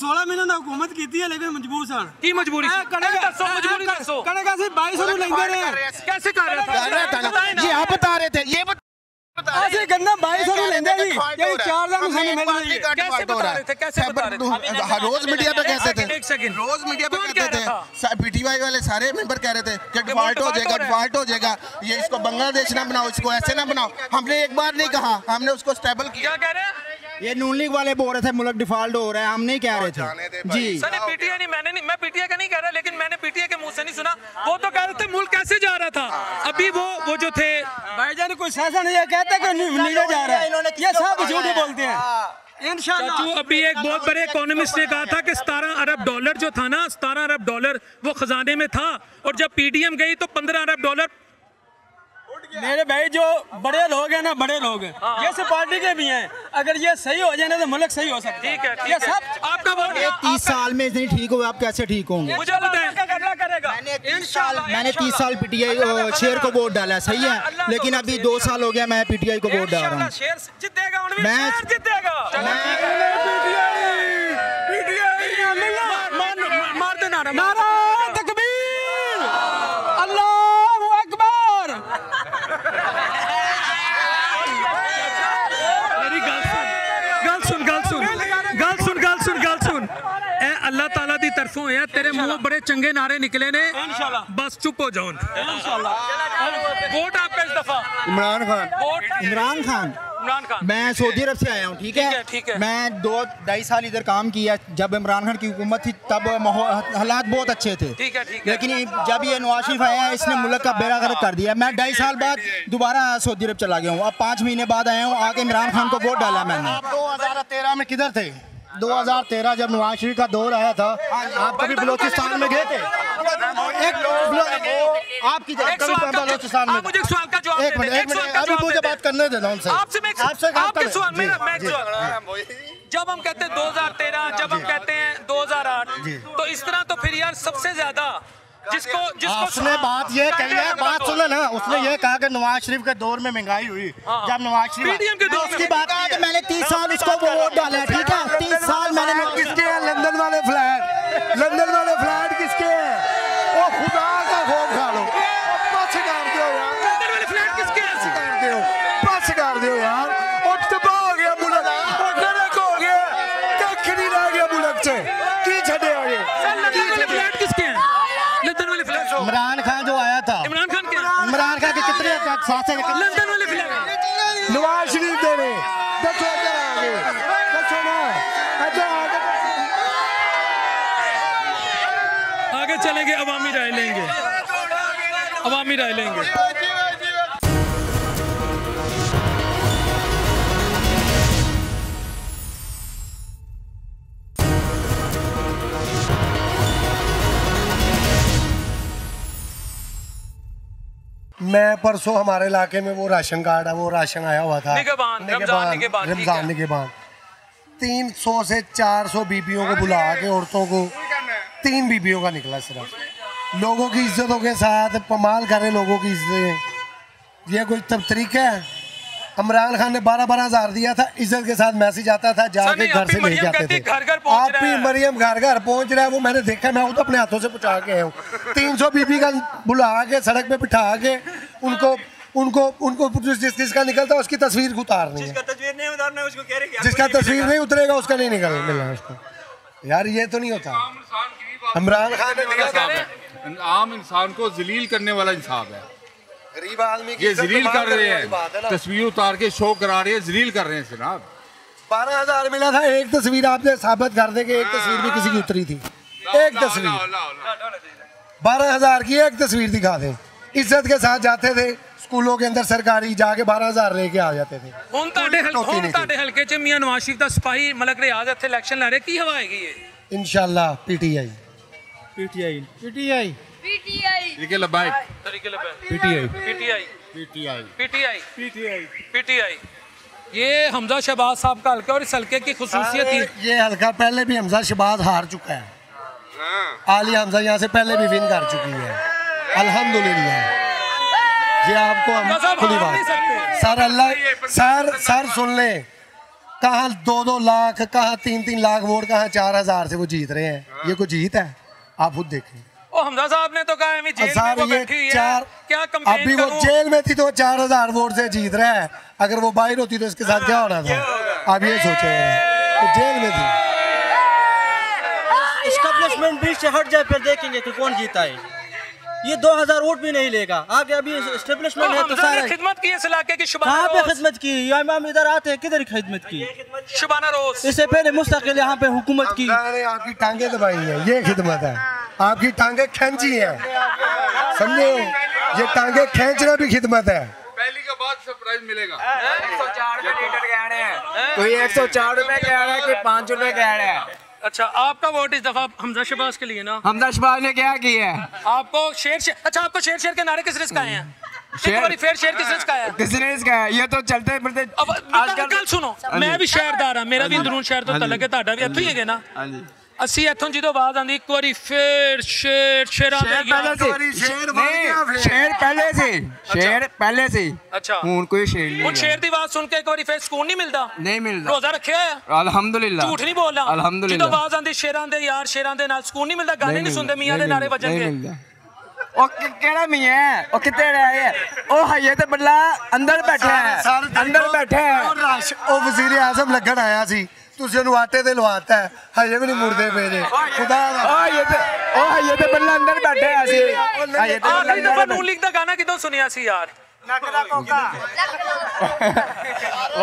सोलह महीने की हुकूमत की है, लेकिन मजबूर सन की मजबूरी कणक असं बाईस सौ लेंगे रहे, कैसे कर रहे थे ये ऐसे गन्ना बाईस सौ लेंगे जी, यही चार लाख किसान मिल रही है, कैसे बता रहे थे, कैसे बता रहे थे, रोज मीडिया पे कहते थे, एक सेकंड रोज मीडिया पे कहते थे, पीटीआई वाले सारे मेंबर कह रहे थे कि डिफॉल्ट हो जाएगा, डिफॉल्ट हो जाएगा, ये इसको बांग्लादेश ना बनाओ, इसको ऐसे ना बनाओ, हमने एक बार नहीं कहा, हमने उसको स्टेबल किया। कह रहे हैं ये नून लीग वाले बोल रहे थे मुल्क डिफॉल्ट हो रहा है, हम नहीं कह रहे थे जी सर, पीटीआई नहीं, मैंने नहीं, मैं पीटीआई का नहीं कह रहा, लेकिन मैंने पीटीआई के मुंह से नहीं सुना, वो तो कह रहे थे मुल्क कैसे जा रहा था, अभी वो वो जो थे भाईजान कोई शासन ये कहते हैं कि नीचे जा रहा है, ये सब झूठे बोलते हैं। चाचू अभी एक बहुत बड़े इकोनॉमिस्ट ने कहा था कि सतारह अरब डॉलर जो था ना, सतारह अरब डॉलर वो खजाने में था, और जब पीडीएम गई तो पंद्रह अरब डॉलर। मेरे भाई जो बड़े लोग हैं ना, बड़े लोग हैं, ये सब पार्टी के भी हैं, अगर ये सही हो जाए ना तो मुल्क सही हो सकता है, ठीक है, ठीक ये सब आपका वोट तीस साल में इतनी ठीक हो, आप कैसे ठीक होंगे मुझे पता है, करेगा इंशाल्लाह। मैंने तीस साल पीटीआई शेर को वोट डाला, सही है, लेकिन अभी दो साल हो गया मैं पीटीआई को वोट डाल रहा हूँ। मैं जीतेगा तेरे मुंह बड़े चंगे नारे निकले ने, बस चुप हो जाओ। वोट आपका इस दफा इमरान खान। इमरान खान मैं सऊदी अरब से आया हूँ, ठीक है? ठीक है। मैं दो ढाई साल इधर काम किया, जब इमरान खान की हुकूमत थी तब हालात बहुत अच्छे थे, ठीक है, ठीक है। लेकिन जब ये नवाज शरीफ आया इसने मुल्क का बेड़ा गर्क कर दिया। मैं ढाई साल बाद दोबारा सऊदी अरब चला गया हूँ, अब पाँच महीने बाद आया हूँ, आके इमरान खान को वोट डाला मैंने। दो हजार तेरह में किधर थे? दो हज़ार तेरह जब नवाज शरीफ का दौर आया था, आप कभी बलोचिस्तान में गए थे? एक आपकी बलोचिस्तान में। मुझे एक सवाल का जवाब, एक मिनट अभी मुझे बात करने देना उनसे। आपसे आपके सवाल मेरा मैं जब हम कहते हैं दो हज़ार तेरह, जब हम कहते हैं दो हज़ार आठ, तो इस तरह तो फिर यार सबसे ज्यादा जिसको जिसको उसने बात ये कही है, बात सुनो ना, उसने ये कहा कि नवाज शरीफ के दौर में महंगाई हुई। जब नवाज शरीफ पीडीएम के दौर की बात की, मैंने तीस साल इसको वोट डाला, ठीक है? तीस साल मैंने किसके हैं? लंदन वाले फ्लैट, लंदन वाले फ्लैट किसके हैं? ओ खुदा का खौफ खा लो, बस कर दो यार। लंदन वाले फ्लैट किसके हैं? बस कर दो, बस कर दो यार। और तबाह हो गया मुल्क, और नरक हो गया, कख नहीं रह गया मुल्क से। की छड़े हो गए इमरान खान जो आया था। इमरान खान के इमरान खान के कितने सासे लंदन वाले फ्लैट नवाज शरीफ दे रहे। देखो इधर आगे, देखो ना आगे, आगे चलेंगे, अवामी राय लेंगे, अवामी राय लेंगे। मैं परसों हमारे इलाके में वो राशन कार्ड है, वो राशन आया हुआ था रमजान के बाद। तीन सौ से चार सौ बीबियों को बुला के औरतों को, तीन बीबियों का निकला सिर्फ। लोगों की इज्जतों के साथ पमाल कर रहे, लोगों की इज्जत, ये कोई तबतरीक है? इमरान खान ने बारह बारह हजार दिया था, इज्जत के साथ मैसेज आता था, जाके घर से ले जाते थे। आप भी मरियम घर घर पहुंच रहा है, वो मैंने देखा, मैं वो तो अपने हाथों से पहुंचा के आया हूँ। तीन सौ बीबी का बुला के सड़क पे बिठा के उनको उनको उनको जिसका निकलता उसकी तस्वीर उतारनी है, जिसका तस्वीर नहीं उतरेगा उसका नहीं निकलना उसको। यार ये तो नहीं होता। इमरान खान आम इंसान को जलील करने वाला इंसान है, गरीब आदमी की जलील कर रहे हैं, तस्वीर उतार के शो करा रहे हैं, जलील कर रहे हैं जनाब। बारह हजार मिला था, एक तस्वीर आपने साबित कर दे कि एक तस्वीर भी किसी की उतरी थी, एक तस्वीर बारह हजार की, एक तस्वीर दिखा दे। इज्जत के साथ जाते थे स्कूलों के अंदर सरकारी, जाके बारह हजार लेके आ जाते थे। हल्के च मियां नवाज शरीफ दा सिपाही मलक रियाज इत्थे इलेक्शन लड़ रहे, की हवा आएगी? इंशाल्लाह पीटीआई पीटीआई पीटीआई पीटीआई लबाई PTI PTI PTI PTI PTI PTI ये हम्जा शहबाज साहब का हल्का, और इस हल्के की खुसूसियत थी, ये हल्का पहले भी हम्जा शहबाज हार चुका है, आलिया हम्जा यहाँ से पहले भी विन कर चुकी है, अल्हम्दुलिल्लाह। ये आपको खुली बात सर, अल्लाह सर सर सुन ले, कहाँ दो दो लाख, कहाँ तीन तीन लाख वोट, कहाँ चार हजार से वो जीत रहे हैं। ये कोई जीत है? आप खुद देखें। ओ हम्जा साहब ने तो कहा है जेल में वो बैठी है, क्या कंप्लेंट करूं? अभी वो जेल में थी तो चार हजार वोट से जीत रहा है, अगर वो बाहर होती तो इसके साथ क्या होना था? आप ये सोचे, तो जेल में थी। एस्टेब्लिशमेंट भी से हट जाए फिर देखेंगे कि कौन जीता है। ये दो हजार वोट भी नहीं लेगा आगे, अभी एस्टेब्लिशमेंट है तो सारा खिदमत की इस इलाके की। कहाँ पे खिदमत की? इमाम इधर आते हैं, किधर खिदमत की? शबाना रोज इससे पहले मुस्तकिल यहाँ पे हुकूमत की। आपकी टांगे दबाई है, ये खिदमत है। आपकी टांगे खींची है, समझे? ये टांगे खींचना भी खिदमत है। पहली का बात सरप्राइज मिलेगा। कोई एक सौ चार रुपए कह रहा है, कोई पाँच रुपए कह रहा है। अच्छा आपका वोट इस दफा हम्जा शहबाज के लिए ना? हम्जा शहबाज ने क्या किया है? आपको शेर शेर, अच्छा आपको शेर शेर के नारे किस रिस्क आए हैं? शेर शेर शेर किस का है? किस का है? ये तो चलते फिरते। अब आजकल सुनो, मैं भी शहरदार हूं, मेरा भी अंदरून शहर तो तलक है, ताड़ा भी इत्थे ही है ना। ਅਸੀਂ ਇੱਥੋਂ ਜਦੋਂ ਆਵਾਜ਼ ਆਂਦੀ ਇੱਕ ਵਾਰੀ ਫੇਰ ਸ਼ੇਰ ਸ਼ੇਰਾਂ ਦੇ ਗਿਆ ਸ਼ੇਰ ਬਣ ਗਿਆ ਫੇਰ ਸ਼ੇਰ ਪਹਿਲੇ ਸੀ ਸ਼ੇਰ ਪਹਿਲੇ ਸੀ ਅੱਛਾ ਹੁਣ ਕੋਈ ਸ਼ੇਰ ਨਹੀਂ ਹੁਣ ਸ਼ੇਰ ਦੀ ਆਵਾਜ਼ ਸੁਣ ਕੇ ਇੱਕ ਵਾਰੀ ਫੇਰ ਸਕੂਨ ਨਹੀਂ ਮਿਲਦਾ ਨਹੀਂ ਮਿਲਦਾ ਰੋਜ਼ਾ ਰੱਖਿਆ ਆ ਅਲਹਮਦੁਲਿਲਾ ਝੂਠ ਨਹੀਂ ਬੋਲਦਾ ਅਲਹਮਦੁਲਿਲਾ ਜਦੋਂ ਆਵਾਜ਼ ਆਂਦੀ ਸ਼ੇਰਾਂ ਦੇ ਯਾਰ ਸ਼ੇਰਾਂ ਦੇ ਨਾਲ ਸਕੂਨ ਨਹੀਂ ਮਿਲਦਾ ਗਾਣੇ ਨਹੀਂ ਸੁਣਦੇ ਮੀਆਂ ਦੇ ਨਾਰੇ ਵੱਜਣਗੇ ਉਹ ਕਿਹੜਾ ਮੀਆਂ ਹੈ ਉਹ ਕਿੱਥੇ ਆਇਆ ਹੈ ਉਹ ਹਈਏ ਤੇ ਬੱਲਾ ਅੰਦਰ ਬੈਠਾ ਹੈ ਅੰਦਰ ਬੈਠਾ ਹੈ ਉਹ ਰਾਸ਼ ਉਹ ਵਜ਼ੀਰ ਆਜ਼ਮ ਲੱਗਣ ਆਇਆ ਸੀ तुझे नुआते दे लुआता है हाँ ये भी नहीं मुर्दे पेरे खुदा हाँ ये तो ओ हाँ ये तो बल्ला अंदर बैठे हैं ऐसे हाँ ये तो आखिरी तो पर मूलिक द गाना किधर सुनिया सी यार नकला कोका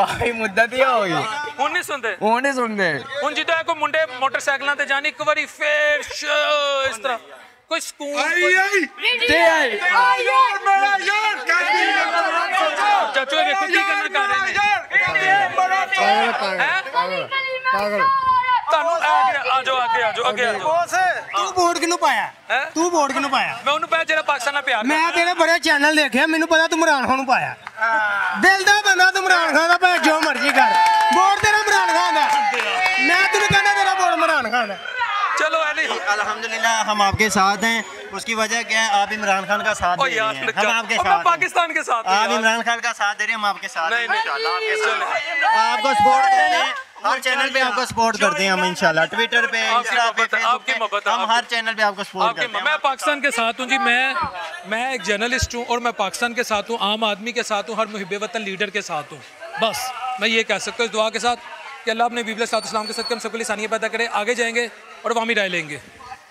वाही मुद्दा दिया होगी उन्हें सुनते उन्हें सुनते उन जितना को मुंडे मोटरसाइकिल आते जाने एक बारी फेर इस तरह कोई स्कूल आई पागल तानू आगे आजो आगे आजो आगे आजो तू बोर्ड किन्हों पाया तू बोर्ड किन्हों पाया मैं उन्हें पाया जरा पाकिस्तान ना प्यार मैं तेरे बड़े चैनल देखे हैं मैंने पता तुम इमरान खान को पाया दिल दा बंदा तुम इमरान खान का पाया जो मर्जी कर बोर्ड तेरा इमरान खान है मैं तुझे कहना तेरा बोर्ड इमरान खान है चलो अल्हम्दुलिल्लाह हम आपके साथ हैं उसकी वजह क्या है आप इमरान खान का साथ दे रहे हैं हम आपके साथ पाकिस्तान के साथ आप इमरान खान का साथ दे रहे हैं हम आपके साथ आपको सपोर्ट दे रहे हैं हर चैनल पे आपको सपोर्ट करते हैं हम इंशाल्लाह ट्विटर पे इंस्टा पे आपकी मोहब्बत हम हर चैनल पे आपको सपोर्ट करते हैं मैं पाकिस्तान के साथ हूँ जी मैं मैं एक जर्नलिस्ट हूँ और मैं पाकिस्तान के साथ हूँ आम आदमी के साथ हूँ हर मुहिब्बे वतन लीडर के साथ हूँ बस मैं ये कह सकता हूँ इस दुआ के साथ कि अल्लाह अपने हबीब अलैहिस्सलाम के सदक़े हम सबके लिए आसानियाँ पैदा करें आगे जाएँगे और अवामी राय लेंगे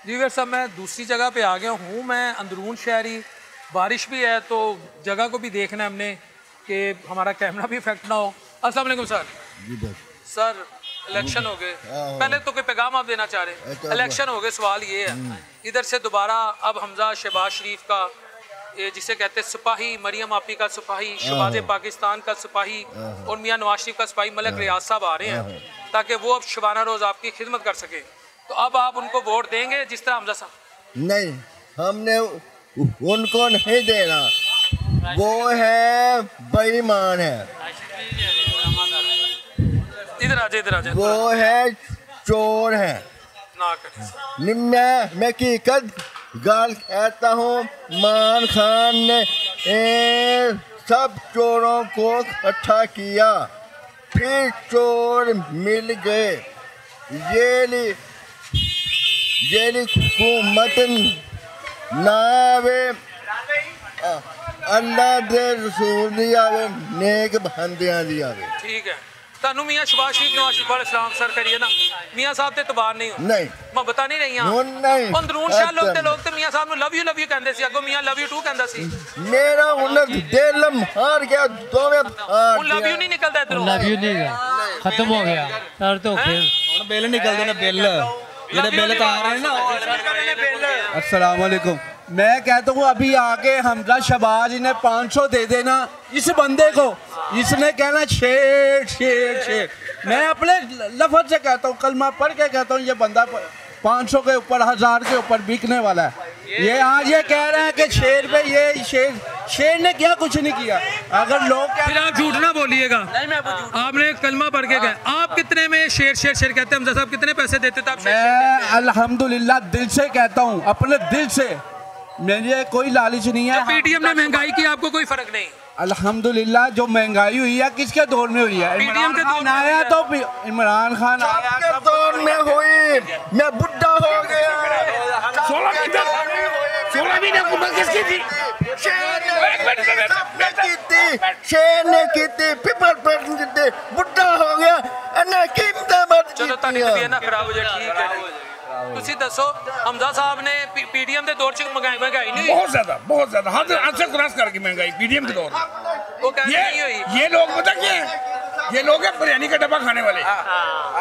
जी वीर साहब मैं दूसरी जगह पे आ गया हूँ मैं अंदरून शहरी बारिश भी है तो जगह को भी देखना है हमने कि हमारा कैमरा भी इफेक्ट ना हो अस्सलाम वालेकुम सर जी सर इलेक्शन हो गए पहले तो कोई पैगाम आप देना चाह रहे इलेक्शन हो गए सवाल ये है इधर से दोबारा अब हमजा शहबाज शरीफ का जिसे कहते हैं सिपाही मरियम आपी का सिपाही शहबाज पाकिस्तान का सिपाही और मियाँ नवाज शरीफ का सिपाही मलिक रियाज साहब आ रहे हैं ताकि वो अब शबाना रोज़ आपकी खिदमत कर सके तो अब आप उनको वोट देंगे जिस तरह हमजा साहब नहीं हमने उनको नहीं देना वो है बेईमान है इधर आजे इधर आजे वो है चोर है ना करें मैं मैं हकीकत गाल कहता हूँ इमरान खान ने सब चोरों को इकट्ठा किया फिर चोर मिल गए ये जेली हुकूमत नावे अल्लाह दे रसूल दी आवे नेक बंदियां दी आवे ठीक है तानू मियां शहबाज शरीफ नवाज शरीफ वाले सलाम सर करिए ना मियां साहब ते तबार नहीं हो नहीं मोहब्बत नहीं रही हां नहीं अंदरून शा लोग ते लोग ते मियां साहब नु लव यू लव यू कहंदे सी अगो मियां लव यू टू कहंदा सी मेरा हुन दिल मार गया दोवे हुन लव यू नहीं निकलदा इधरों लव यू नहीं खत्म हो गया सर तो फिर हुन बिल निकल देना बिल ये बिल तो आ रहे हैं ना अस्सलाम वालेकुम मैं कहता हूँ अभी आके हमजा शहबाज इन्हें पाँच सौ दे देना इस बंदे को इसने कहना शेर शेर शेर मैं अपने लफ्ज़ से कहता हूँ कलमा पढ़ के कहता हूँ ये बंदा पाँच सौ के ऊपर हज़ार के ऊपर बिकने वाला है ये आज ये कह रहे हैं कि शेर पे ये शेर शेर ने क्या कुछ नहीं किया अगर लोग फिर आप झूठ ना बोलिएगा आपने कलमा पढ़ के कहा आप कितने में शेर शेर शेर कहते हैं हमजा साहब कितने पैसे देते थे आप मैं अल्हम्दुलिल्लाह दिल से कहता हूँ अपने दिल से मेरे कोई लालच नहीं है पीडीएम ने महंगाई की आपको कोई फर्क नहीं अल्हम्दुलिल्लाह जो महंगाई हुई है किसके दौर में हुई है पीडीएम के दौर में आया तो इमरान खान आया के दौर में हुई मैं बुढ़ा हो गया सोलह महीने सोलह महीने हुकूमत किसकी थी शेर ने की थी पीपल पर की थी बुढ़ा हो गया अन्य कीमत मत चलो तानी तबीयत ना खराब हो जाए ठीक है ਤੁਸੀਂ ਦੱਸੋ ਹਮਜ਼ਾ ਸਾਹਿਬ ਨੇ ਪੀਡੀਐਮ ਦੇ ਦੌਰ ਚ ਮਹਿੰਗਾਈ ਮਹਿੰਗਾਈ ਨਹੀਂ ਬਹੁਤ ਜ਼ਿਆਦਾ ਬਹੁਤ ਜ਼ਿਆਦਾ ਹੱਦ ਅੱਛਾ ਕ੍ਰਾਸ ਕਰਕੇ ਮਹਿੰਗਾਈ ਪੀਡੀਐਮ ਦੇ ਦੌਰ ਉਹ ਕਹਿੰਦੇ ਨਹੀਂ ਹੋਈ ਇਹ ਲੋਕ ਪਤਾ ਕੀ ਹੈ ये लोग हैं बिरयानी का डब्बा खाने वाले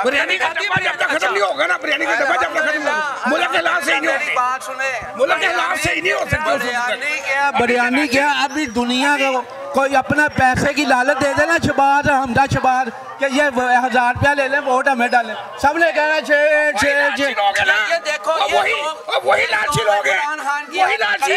बिरयानी का डब्बा जब तक खत्म नहीं होगा ना बिरयानी का डब्बा जब तक खत्म नहीं मुल्क के लाश से ही नहीं बात सुने मुल्क के लाश से ही नहीं हो सकता बिरयानी क्या बिरयानी क्या अभी दुनिया का कोई अपना पैसे की लालच दे देना शहबाज हमजा शहबाज कि ये हजार रुपया ले लें वोट हमें डालें सब ले कह रहे शेर शेर शेर ये देखो वही वही लालची लोग हैं वही लालची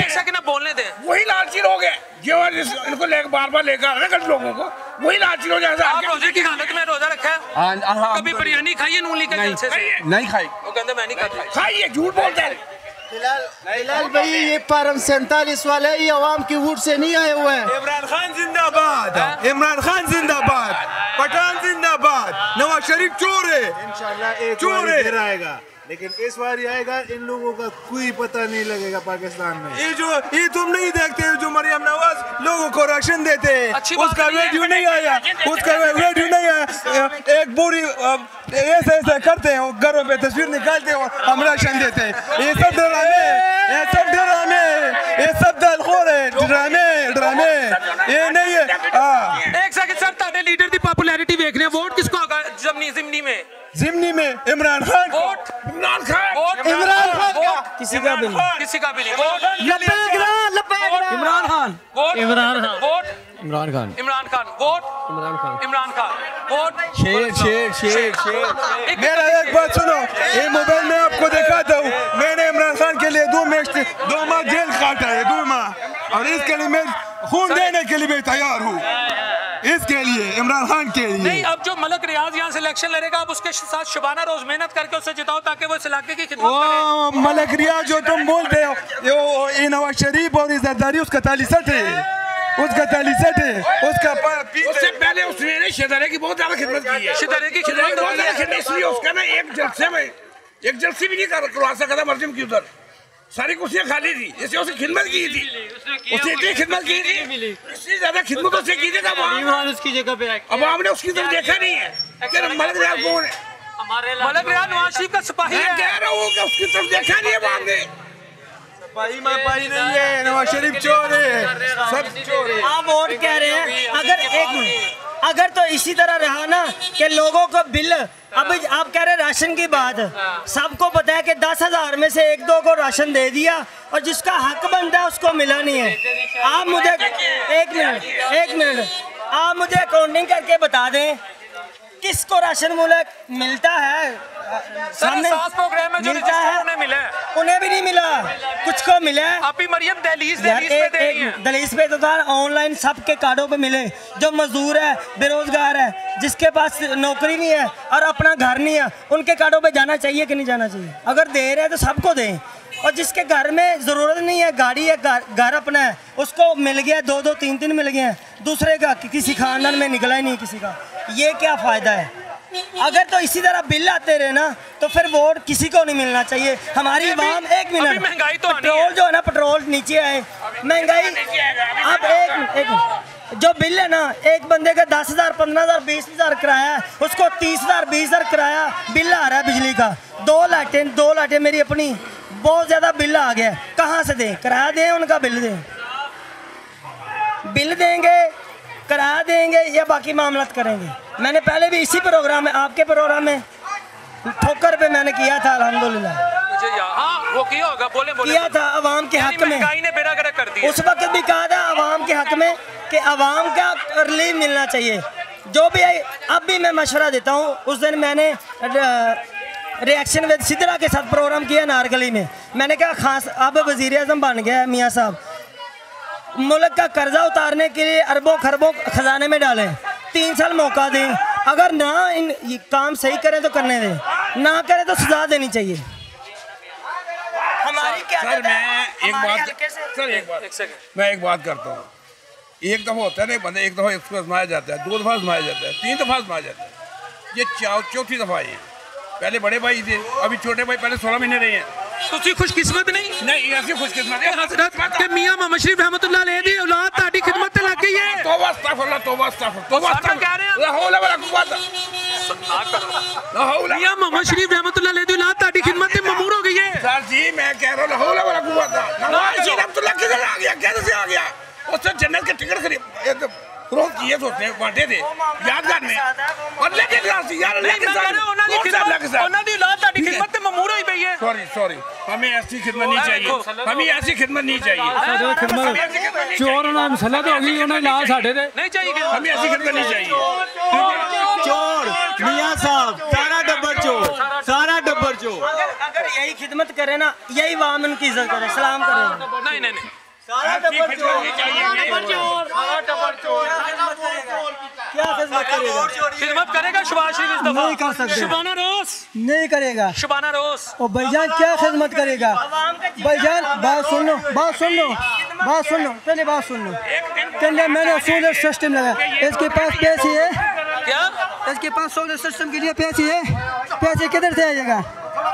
बोलने दें वही लालची लोग हैं ये और इनको ले बार बार लेकर आ रहे हैं लोगों को वही लालची हो जाता है। रोजे की हालत में रोजा रखा है, कभी बिरयानी खाई है, नून लीग नहीं खाई, वो कहता मैं नहीं खाता, खाई है, झूठ बोलता है। बिलाल बिलाल भाई ये फार्म सैंतालीस वाले ये आवाम की वोट से नहीं आए हुए हैं। इमरान खान जिंदाबाद, इमरान खान जिंदाबाद, पठान जिंदाबाद, नवाज शरीफ चोर है, इंशाल्लाह चोर आएगा, लेकिन इस बार आएगा इन लोगों का कोई पता नहीं लगेगा पाकिस्तान में। ये जो ये तुम नहीं देखते जो मरियम नवाज लोगों को राशन देते हैं, उसका वीडियो नहीं आया, उसका वीडियो नहीं आया, एक बुरी ऐसे ऐसे करते हैं, घरों पे तस्वीर निकालते हैं, हम राशन देते हैं। ये सब ड्रामे, ये सब ड्रामे, ये सब दलखोर है, ड्रामे ड्रामे ये नहीं है। एक सेकंड सर, ताडे लीडर की पॉपुलैरिटी देखने वोट किसको होगा जिमनी में? जिमनी में इमरान खान, इमरान खान, इमरान खान, किसी का भी नहीं, किसी का भी नहीं। Imran Khan, Imran Khan, vote Imran Khan, Imran Khan, vote Imran Khan, Imran Khan, vote शेर शेर शेर शेर। मेरा एक बात सुनो, ये मोबाइल में आपको दिखाता हूँ, मैंने इमरान खान के लिए दो मैच दो माह जेल काटा है, दो माह, और इसके लिए मैं खून देने के लिए तैयार हूँ, इसके लिए इमरान खान के लिए नहीं। अब जो मलिक रियाज यहाँ से इलेक्शन लड़ेगा, आप उसके साथ शबाना रोज मेहनत करके उसे जिताओ ताकि वो इस इलाके की खिदमत करे। मलिक रियाज जो तुम बोलते हो ये नवाज शरीफ और जरदारी उसका तालीसत है, उसका तालीसत है, उसका उससे पहले उसने शहदारे की बहुत ज्यादा खिदमत की है, शहदारे की खिदमत बहुत ज्यादा खिदमत, इसलिए उसका ना एक जलसे में एक जलसे भी नहीं करवा सका था मर्जम की, उधर सारी कुर्सियाँ खाली थी, जैसे उसे खिदमत की थी, उसे इतनी खिदमत की थी, इससे ज्यादा खिदमत उसे की थी अब उसकी जगह पे। अब आपने उसकी तरफ देखा नहीं है, मलिक रियाज कौन है? मलिक रियाज नवाज शरीफ का सिपाही है, कह रहा हूँ उसकी तरफ देखा नहीं है आपने, सिपाही में पाई नहीं है, नवाज शरीफ चोर है, सब चोर है। आप और कह रहे हैं अगर एक अगर तो इसी तरह रहा ना कि लोगों को बिल, अब आप कह रहे राशन की बात, सबको पता है कि दस हजार में से एक दो को राशन दे दिया और जिसका हक बनता है उसको मिला नहीं है। आप मुझे एक मिनट एक मिनट आप मुझे अकाउंटिंग करके बता दें किसको राशन मूलक मिलता है? सामने मिलता है, उन्हें मिला, उन्हें भी नहीं मिला, कुछ को मिला। आप ही मरियम दहलीज दहलीज पे दे रही हैं, दहलीज पे तो यार ऑनलाइन सबके कार्डों पे मिले, जो मजदूर है, बेरोजगार है, जिसके पास नौकरी नहीं है और अपना घर नहीं है, उनके कार्डों पे जाना चाहिए कि नहीं जाना चाहिए? अगर दे रहे हैं तो सबको दें, और जिसके घर में ज़रूरत नहीं है, गाड़ी है, घर अपना है, उसको मिल गया, दो दो तीन तीन मिल गए हैं, दूसरे का किसी खानदान में निकला ही नहीं किसी का, ये क्या फ़ायदा है? अगर तो इसी तरह बिल आते रहे ना तो फिर वोट किसी को नहीं मिलना चाहिए। हमारी आवाम एक मिनट, महंगाई तो पेट्रोल जो है ना, पेट्रोल नीचे आए, महंगाई अब एक, एक जो बिल है ना, एक बंदे का दस हज़ार पंद्रह हज़ार बीस हज़ार किराया है, उसको तीस हज़ार बीस हज़ार किराया बिल आ रहा है बिजली का, दो लाइटें दो लाइटें मेरी अपनी बहुत ज़्यादा बिल आ गया, कहाँ से दें? किराया दें, उनका बिल दें, बिल देंगे, किराया देंगे, या बाकी मामलात करेंगे। मैंने पहले भी इसी प्रोग्राम में, आपके प्रोग्राम में ठोकर पे मैंने किया था, अल्हम्दुलिल्लाह मुझे हाँ वो किया होगा, बोले बोले किया था आवाम के हक में, कर दिया। उस वक्त भी कहा था आवाम के हक में कि आवाम का रिलीफ मिलना चाहिए, जो भी आई। अब भी मैं मशवरा देता हूँ, उस दिन मैंने रिएक्शन विद सिद्रा के साथ प्रोग्राम किया नारगली में, मैंने कहा खास अब वज़ीर आज़म बन गया है मियाँ साहब, मुल्क का कर्जा उतारने के लिए अरबों खरबों खजाने में डालें, तीन साल मौका दें, अगर ना इन काम सही करें तो करने दें, ना करें तो सजा देनी चाहिए। हमारी क्या सर, मैं एक बात सर एक बात मैं एक बात करता हूँ, एक दफ़ा होता है ना बंदे, एक दफ़ा इसको आजमाया जाता है, दो दफ़ा आजमाया जाता है, तीन दफ़ा आजमाया जाता है, ये चौथी दफ़ा है। पहले बड़े भाई थे, अभी छोटे भाई पहले सोलह महीने रहे हैं। तुसी खुशकिस्मत नहीं नहीं ऐसी खुशकिस्मत है हजरत के मियां मोहम्मद शरीफ रहमतुल्लाह अलैह दी औलाद ताड़ी खिदमत में लग गई है। तौबा अस्तगफिरुल्लाह, तौबा अस्तगफिरुल्लाह, तौबा अस्तगफिरुल्लाह, कह रहे हैं ला हौला वला कुव्वता ला हौला। मियां मोहम्मद शरीफ रहमतुल्लाह अलैह दी औलाद ताड़ी खिदमत में ममूर हो गई है। सर जी मैं कह रहा हूं ला हौला वला कुव्वता। नवाज शरीफ रहमतुल्लाह किधर आ गया, कैसे से आ गया? उससे जन्नत के टिकट खरीद रोज किए सोचते हैं बांटे थे यादगार में, और लेकिन यार लेकिन उन्होंने दी औलाद ताड़ी खिदमत में ममूर हुई पई है। सॉरी सॉरी, हमें ऐसी खिदमत नहीं चाहिए, हमें ऐसी खिदमत नहीं चाहिए। चोर ना मसला तो अगली उन्हें ना साडे दे नहीं चाहिए, हमें ऐसी खिदमत नहीं चाहिए। चोर मियां साहब, सारा डब्बर चोर, सारा डब्बर चोर। अगर अगर यही खिदमत करे ना, यही वाम इनकी इज्जत करे, सलाम करे। नहीं नहीं नहीं खिदमत करेगा शहबाज शरीफ? नहीं कर सकते। शबाना रोज नहीं करेगा। शबाना रोज और भाईजान क्या खिदमत करेगा? भाईजान बात सुन लो, बात सुन लो, बात सुन लो, पहले बात सुन लो। पहले मैंने सोलर सिस्टम लगाया, इसके पास पैसे है क्या? इसके पास सोलर सिस्टम के लिए पैसे है, पैसे किधर से आएगा?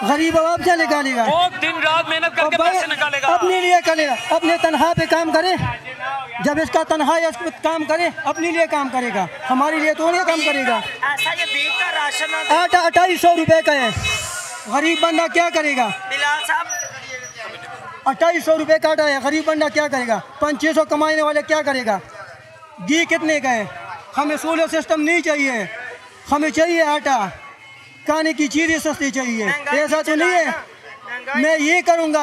गरीब आवाम से निकालेगा, दिन रात मेहनत करके पैसे निकालेगा, अपने लिए करेगा, अपने तनहा पे काम करे। जब इसका तनहा या काम करे अपने लिए काम करेगा, हमारे लिए तो नहीं काम करेगा। आटा अट्ठाईस सौ रुपए का है, गरीब बंदा क्या करेगा? अट्ठाईस सौ रुपये का आटा है, गरीब बंदा क्या करेगा? पाँच छः सौ कमाने वाले क्या करेगा? घी कितने का है? हमें सोलर सिस्टम नहीं चाहिए, हमें चाहिए आटा, खाने की चीज़ें सस्ती चाहिए। ऐसा तो नहीं है। मैं ये करूँगा,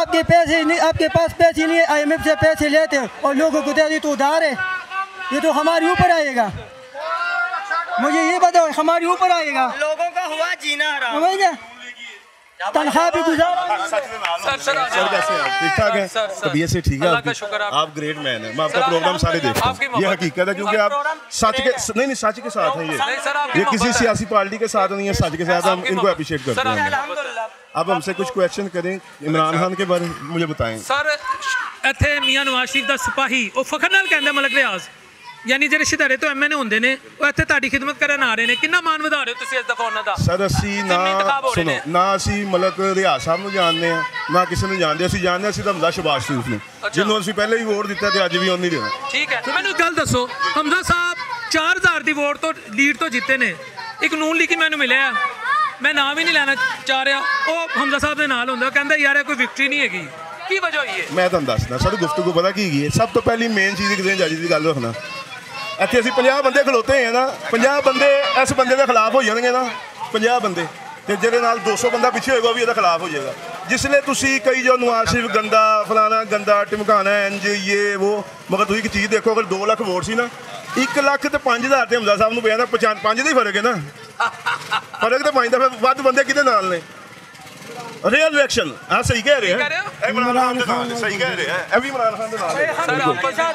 आपके पैसे नहीं, आपके पास पैसे नहीं है, आई एम एफ से पैसे लेते हैं और लोगों को दे, तो उधार है, ये तो हमारे ऊपर आएगा। मुझे ये बताओ हमारे ऊपर आएगा? लोगों का हुआ जीना हराम, समझ गया? तनख्वाह भी गुजारा सर, ठीक है, आप ग्रेट मैन है, मैं आपका प्रोग्राम सारे देखता हूँ, ये हकीकत है, क्योंकि आप सच के नहीं नहीं सच के साथ हैं, ये ये किसी सियासी पार्टी के साथ नहीं है, सच के साथ हम इनको अप्रिशिएट करते हैं। अब हमसे कुछ क्वेश्चन करें इमरान खान के बारे में, मुझे बताएं सर। इतने मियां नवाज शरीफ का सिपाही और फखर नाल कहता मलिक रियाज, यानी जो शहदारे तो एम एन ए होंगे ने वो इतने ताड़ी खिदमत करन आ रहे हैं, कितना मान वधा रहे हो तुसीं इस दफा उन्हां दा? सर असीं ना सुनो ना असीं मलिक रियाज साहब नूं जानदे हैं ना किसी नूं जानदे, असीं जानदे असीं हमज़ा शहबाज शरीफ नूं, जिन्होंने असीं पहले ही वोट दिता ते अज भी उन्हीं देना। ठीक है, मैनूं गल दसो, हमज़ा साहब चार हज़ार दी वोट तो लीड तो जीते ने, एक नून लीग मैनूं मिलिया, मैं नाम ही नहीं लेना चाह रहा, वो हमजा साहब के नाल होंदा, कहंदा यार कोई विक्ट्री नहीं हैगी, की वजह होई है? मैं तुहानूं दसदा सर, गुफ्तगू पता की है, सब तो पहली मेन चीज़ एक जायज़ की गल रखना, इत्थे असीं पचास बंदे खलोते हैं ना, पचास बंदे इस बंदे के खिलाफ हो जाएंगे ना, पचास बंदे तो जिहदे नाल दो सौ बंदा पिछे होएगा, वो भी इहदे खिलाफ हो जाएगा। जिसले तुसीं कई जो नवाज शरीफ गंदा फलाना गंदा टिमकाना इंज ये वो, मगर तुसीं इक चीज़ देखो, अगर दो लाख वोट सी ना, एक लाख तो पाँच हज़ार तो हमजा साहब नूं पिया ना, पचान पाँच दा ही फर्क है ना, फर्क तो पाँच दा, फिर वध बंदे किहदे नाल ने? Real election. हाँ सही कह रहे हैं, इमरान खान सही कह रहे हैं, अभी इमरान खान के साथ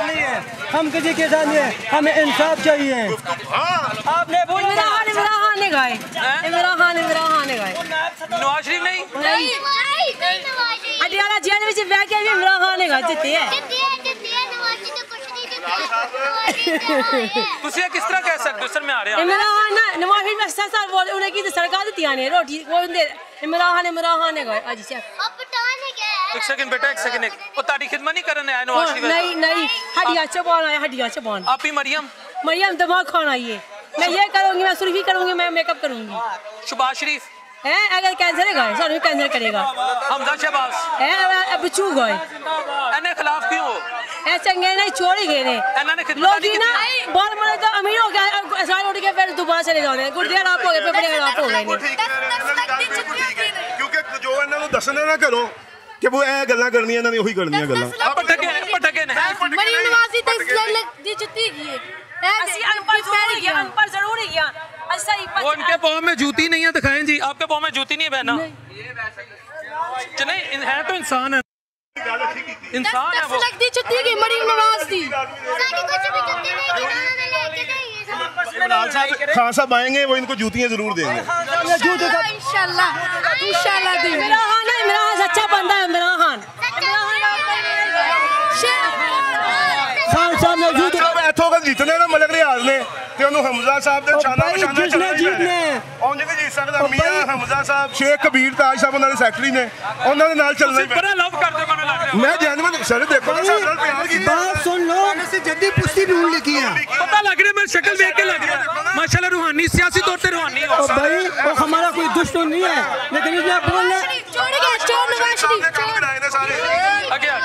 नहीं है, हम किसी के साथ नहीं है, हमें इंसाफ चाहिए। आपने गए इमरान खान, इमरान खान गए, नवाज शरीफ नहीं, अटियाला जेल में बैठ के भी इमरान खान गए, जीते है तुसी किस तरह कह सकते हो सर? मैं आ रहा हूं इमरान खान ना नवाज शरीफ में सात साल बोले, उन्हें की सरकार देती आने रोटी वो दे, इमरान खान इमरान खान गए आज से। अब पता नहीं क्या है, एक सेकंड बेटा, एक सेकंड, वो ताड़ी खिदमत नहीं करने आया नवाज शरीफ? नहीं नहीं, हडिया चबान आया, हडिया चबान। आप ही मरियम मरियम दिमाग खाना, ये मैं ये करूंगी, मैं सुर्खी करूंगी, मैं मेकअप करूंगी। शहबाज शरीफ है, अगर कैंसर है गाय सर कैंसर करेगा। हमजा शहबाज है, बच्चू गाय इन्हें खिलाफ क्यों हो? ऐसे गए नहीं छोड़ ही गए ने लोग ही ना, बहुत मरे तो अमीर हो गया, अब ऐसा उठ के फिर दोबारा चले जाते हैं, गुर्दे खराब हो गए, पेपर खराब हो गए, क्योंकि जो इन्होंने दसने ना करो कि वो ऐ गल्लां करनियां इन्होंने वही करनियां गल्लां, पटके पटके ने मरियम नवाज़ तो इसलिए दी जुती गई उनके पाँव में जूती नहीं है, दिखाएं जी आपके पाँव में जूती नहीं है बहना, नहीं है तो इंसान है, इंसान है वो। खान साहब आएंगे वो इनको जूतियाँ जरूर देंगे अच्छा बंदा है इमरान खान। खान साहब ने जूते जीतने ना मलिक रियाज ने, हमजा साहब ने छाना छाना चलना जीतने उन्हें भी जीत सकता, मियां हमजा साहब शेख कबीर ताज साहब उन्होंने सेक्रेटरी ने उन्होंने नाल चलना ही बड़ा लव करते मन लग, मैं जानवर सर देखो ना साहब प्यार की बात सुन लो, उनसे जल्दी पुष्टि ढूंढ ली की है, पता लग रहा है, मेरी शक्ल देख के लग रहा है माशाल्लाह रूहानी सियासी तौर पे रूहानी हो भाई, वो हमारा कोई दुश्मन नहीं है, लेकिन ये बोल ले छोड़ गया छोड़ नवाज शरीफ आगे आगे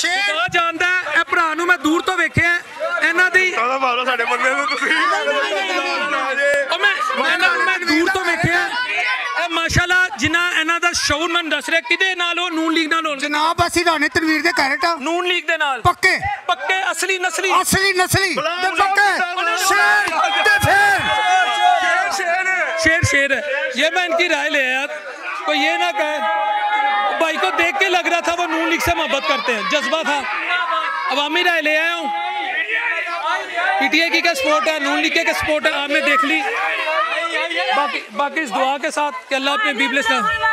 शेर जानता है, ए भरा नु मैं दूर तो वेखे इन्हां दी मारो साडे बंदे नूं तुसीं, ओ मैं मैं दूर तो वेखे ए माशाल्लाह जिन्हां इन्हां दा शौर मैं दस रहा किदे नाल हो नून लीग नाल हो जनाब, असीं राणे तनवीर दे कैरेट नून लीग दे नाल पक्के पक्के असली नस्ली असली नस्ली ते पक्के शेर ते फेर शेर शेर शेर शेर, ये मैं इनकी राय ले आया, कोई ये ना कहे भाई को देख के लग रहा था वो नून लीग से मोहब्बत करते हैं, जज्बा था। अवामी राय ले आया हूँ, पीटीआई की क्या सपोर्ट है, नून लीग के सपोर्ट है, आपने देख ली। बाकी बाकी इस दुआ के साथ कि अल्लाह अपने बीबले से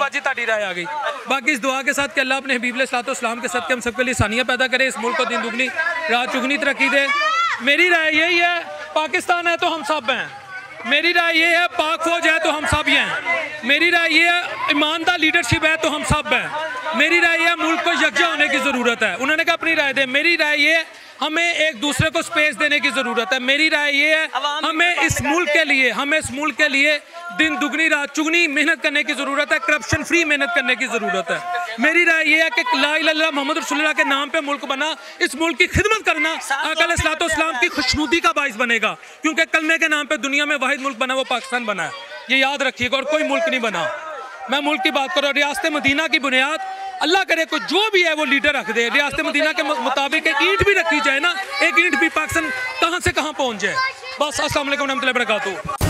बाजी ताड़ी राय आ गई। बाकी इस दुआ के साथ कि अल्लाह अपने हबीब सलाम के साथ के हम सबके लिए आसानियाँ पैदा करे, इस मुल्क को दिन दुगनी रात चुगनी तरक्की दे। मेरी राय यही है, पाकिस्तान है तो हम सब हैं, मेरी राय ये है पाक फौज है तो हम सब ये हैं, मेरी राय ये है ईमानदार लीडरशिप है तो हम सब हैं, मेरी राय यह है मुल्क को यकजा होने की ज़रूरत है। उन्होंने कहा अपनी राय दे, मेरी राय ये है हमें एक दूसरे को स्पेस देने की ज़रूरत है, मेरी राय ये है हमें इस मुल्क के लिए हमें इस मुल्क के लिए दिन दुगनी रात चुगनी मेहनत करने की ज़रूरत है, करप्शन फ्री मेहनत करने की ज़रूरत है। मेरी राय ये है कि ला इलाहा इल्लल्लाह मोहम्मद रसूलुल्लाह के नाम पे मुल्क बना, इस मुल्क की खिदमत करना आका अलैहिस्सलाम की खुशनुदी का बाइस बनेगा, क्योंकि कलमे के नाम पे दुनिया में वाहिद मुल्क बना वो पाकिस्तान बना है, ये याद रखिएगा, और कोई मुल्क नहीं बना। मैं मुल्क की बात कर रहा हूँ, रियासत मदीना की बुनियाद अल्लाह करे को जो भी है वो लीडर रख दे, रियासत मदीना के मुताबिक एक ईंट भी रखी जाए ना, एक ईंट भी पाकिस्तान कहाँ से कहाँ पहुँच जाए। बस अस्सलाम वालेकुम रहमतुल्लाहि व बरकातहू।